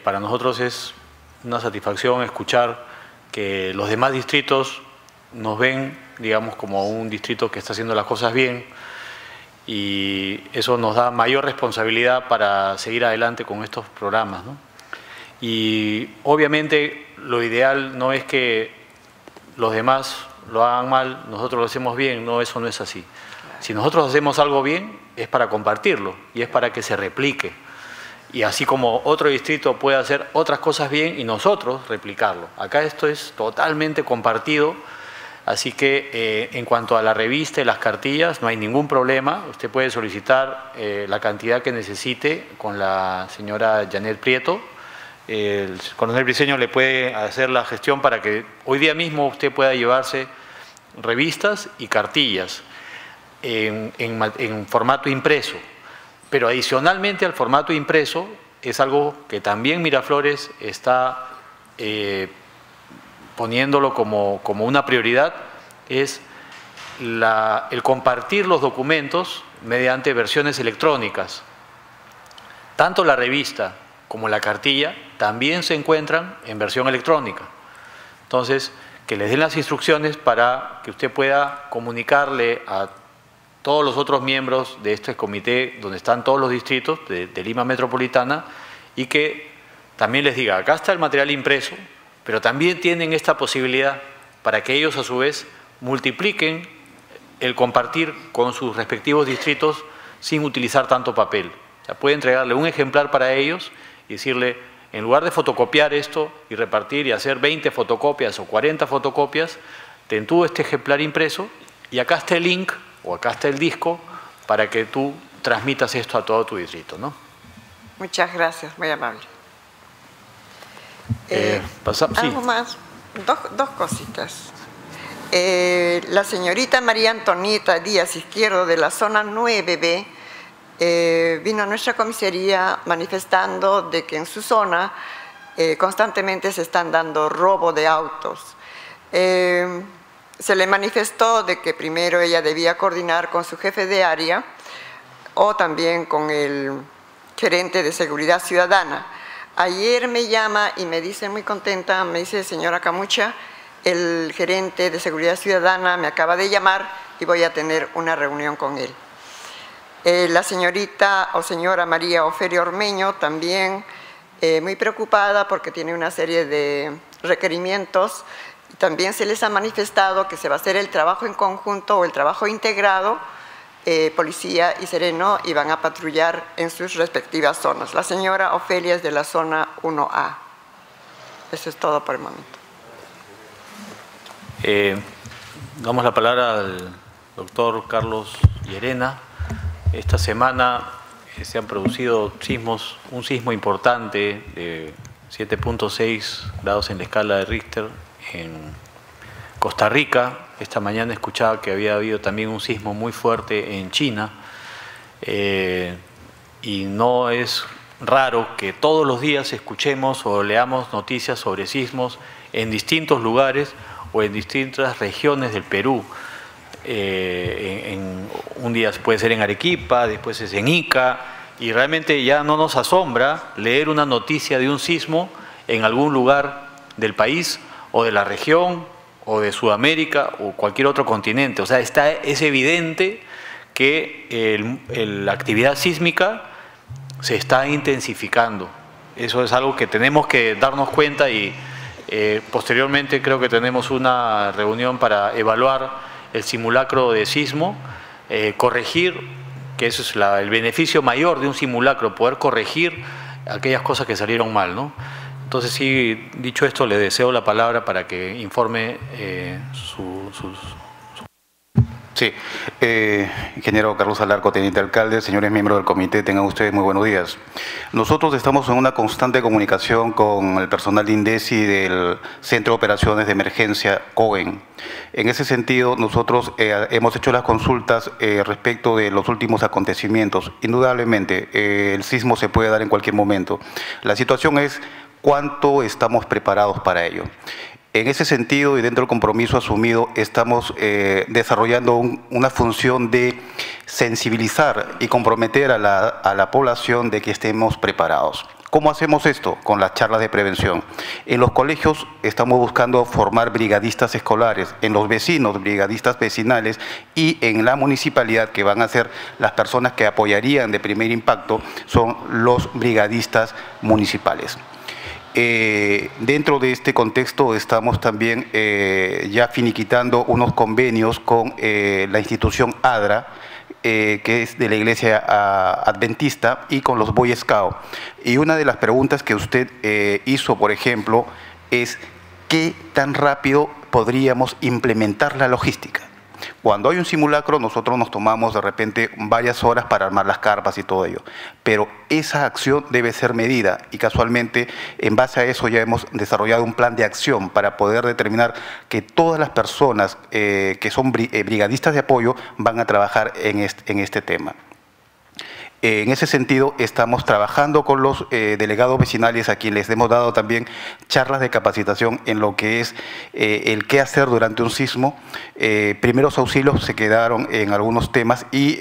para nosotros es una satisfacción escuchar que los demás distritos nos ven, digamos, como un distrito que está haciendo las cosas bien, y eso nos da mayor responsabilidad para seguir adelante con estos programas, ¿no? Y obviamente lo ideal no es que los demás lo hagan mal, nosotros lo hacemos bien, no, eso no es así. Si nosotros hacemos algo bien, es para compartirlo y es para que se replique. Y así como otro distrito puede hacer otras cosas bien y nosotros replicarlo. Acá esto es totalmente compartido. Así que en cuanto a la revista y las cartillas, no hay ningún problema. Usted puede solicitar la cantidad que necesite con la señora Janet Prieto. El coronel Briceño le puede hacer la gestión para que hoy día mismo usted pueda llevarse revistas y cartillas en formato impreso. Pero adicionalmente al formato impreso es algo que también Miraflores está poniéndolo como una prioridad, es el compartir los documentos mediante versiones electrónicas. Tanto la revista como la cartilla también se encuentran en versión electrónica. Entonces, que les den las instrucciones para que usted pueda comunicarle a todos los otros miembros de este comité, donde están todos los distritos de Lima Metropolitana, y que también les diga, acá está el material impreso, pero también tienen esta posibilidad para que ellos a su vez multipliquen el compartir con sus respectivos distritos sin utilizar tanto papel. O sea, puede entregarle un ejemplar para ellos y decirle, en lugar de fotocopiar esto y repartir y hacer 20 fotocopias o 40 fotocopias, ten tú este ejemplar impreso y acá está el link o acá está el disco para que tú transmitas esto a todo tu distrito, ¿no? Muchas gracias, muy amable. Algo más, dos cositas. La señorita María Antonieta Díaz Izquierdo de la zona 9B vino a nuestra comisaría manifestando de que en su zona constantemente se están dando robo de autos. Se le manifestó de que primero ella debía coordinar con su jefe de área o también con el gerente de seguridad ciudadana. Ayer me llama y me dice muy contenta, me dice, señora Camucha, el gerente de Seguridad Ciudadana me acaba de llamar y voy a tener una reunión con él. La señorita o señora María Ofelia Ormeño también muy preocupada porque tiene una serie de requerimientos. También se les ha manifestado que se va a hacer el trabajo en conjunto o el trabajo integrado, policía y sereno, y van a patrullar en sus respectivas zonas. La señora Ofelia es de la zona 1A. Eso es todo por el momento. Damos la palabra al doctor Carlos Llerena. Esta semana se han producido sismos, un sismo importante de 7.6 grados en la escala de Richter en Costa Rica. Esta mañana escuchaba que había habido también un sismo muy fuerte en China, y no es raro que todos los días escuchemos o leamos noticias sobre sismos en distintos lugares o en distintas regiones del Perú. Un día puede ser en Arequipa, después es en Ica, y realmente ya no nos asombra leer una noticia de un sismo en algún lugar del país o de la región, o de Sudamérica o cualquier otro continente. O sea, es evidente que la actividad sísmica se está intensificando. Eso es algo que tenemos que darnos cuenta, y posteriormente creo que tenemos una reunión para evaluar el simulacro de sismo, corregir, que eso es el beneficio mayor de un simulacro, poder corregir aquellas cosas que salieron mal, ¿no? Entonces, sí, dicho esto, le deseo la palabra para que informe sus Sí, ingeniero Carlos Alarco, teniente alcalde, señores miembros del comité, tengan ustedes muy buenos días. Nosotros estamos en una constante comunicación con el personal de INDECI del Centro de Operaciones de Emergencia COEN. En ese sentido, nosotros hemos hecho las consultas respecto de los últimos acontecimientos. Indudablemente, el sismo se puede dar en cualquier momento. La situación es cuánto estamos preparados para ello. En ese sentido y dentro del compromiso asumido, estamos desarrollando una función de sensibilizar y comprometer a la población de que estemos preparados. ¿Cómo hacemos esto? Con las charlas de prevención. En los colegios estamos buscando formar brigadistas escolares, en los vecinos, brigadistas vecinales y en la municipalidad, que van a ser las personas que apoyarían de primer impacto, son los brigadistas municipales. Dentro de este contexto estamos también ya finiquitando unos convenios con la institución ADRA, que es de la Iglesia Adventista, y con los Boy Scouts. Y una de las preguntas que usted hizo, por ejemplo, es ¿qué tan rápido podríamos implementar la logística? Cuando hay un simulacro, nosotros nos tomamos de repente varias horas para armar las carpas y todo ello. Pero esa acción debe ser medida y casualmente en base a eso ya hemos desarrollado un plan de acción para poder determinar que todas las personas que son brigadistas de apoyo van a trabajar en este tema. En ese sentido, estamos trabajando con los delegados vecinales a quienes les hemos dado también charlas de capacitación en lo que es el qué hacer durante un sismo. Primeros auxilios se quedaron en algunos temas y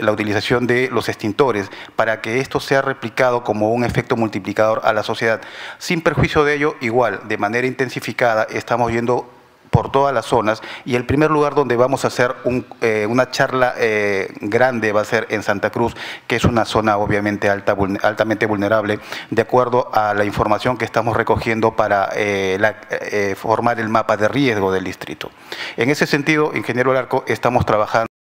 la utilización de los extintores para que esto sea replicado como un efecto multiplicador a la sociedad. Sin perjuicio de ello, igual, de manera intensificada, estamos yendo por todas las zonas y el primer lugar donde vamos a hacer una charla grande va a ser en Santa Cruz, que es una zona obviamente altamente vulnerable, de acuerdo a la información que estamos recogiendo para formar el mapa de riesgo del distrito. En ese sentido, ingeniero Alarco, estamos trabajando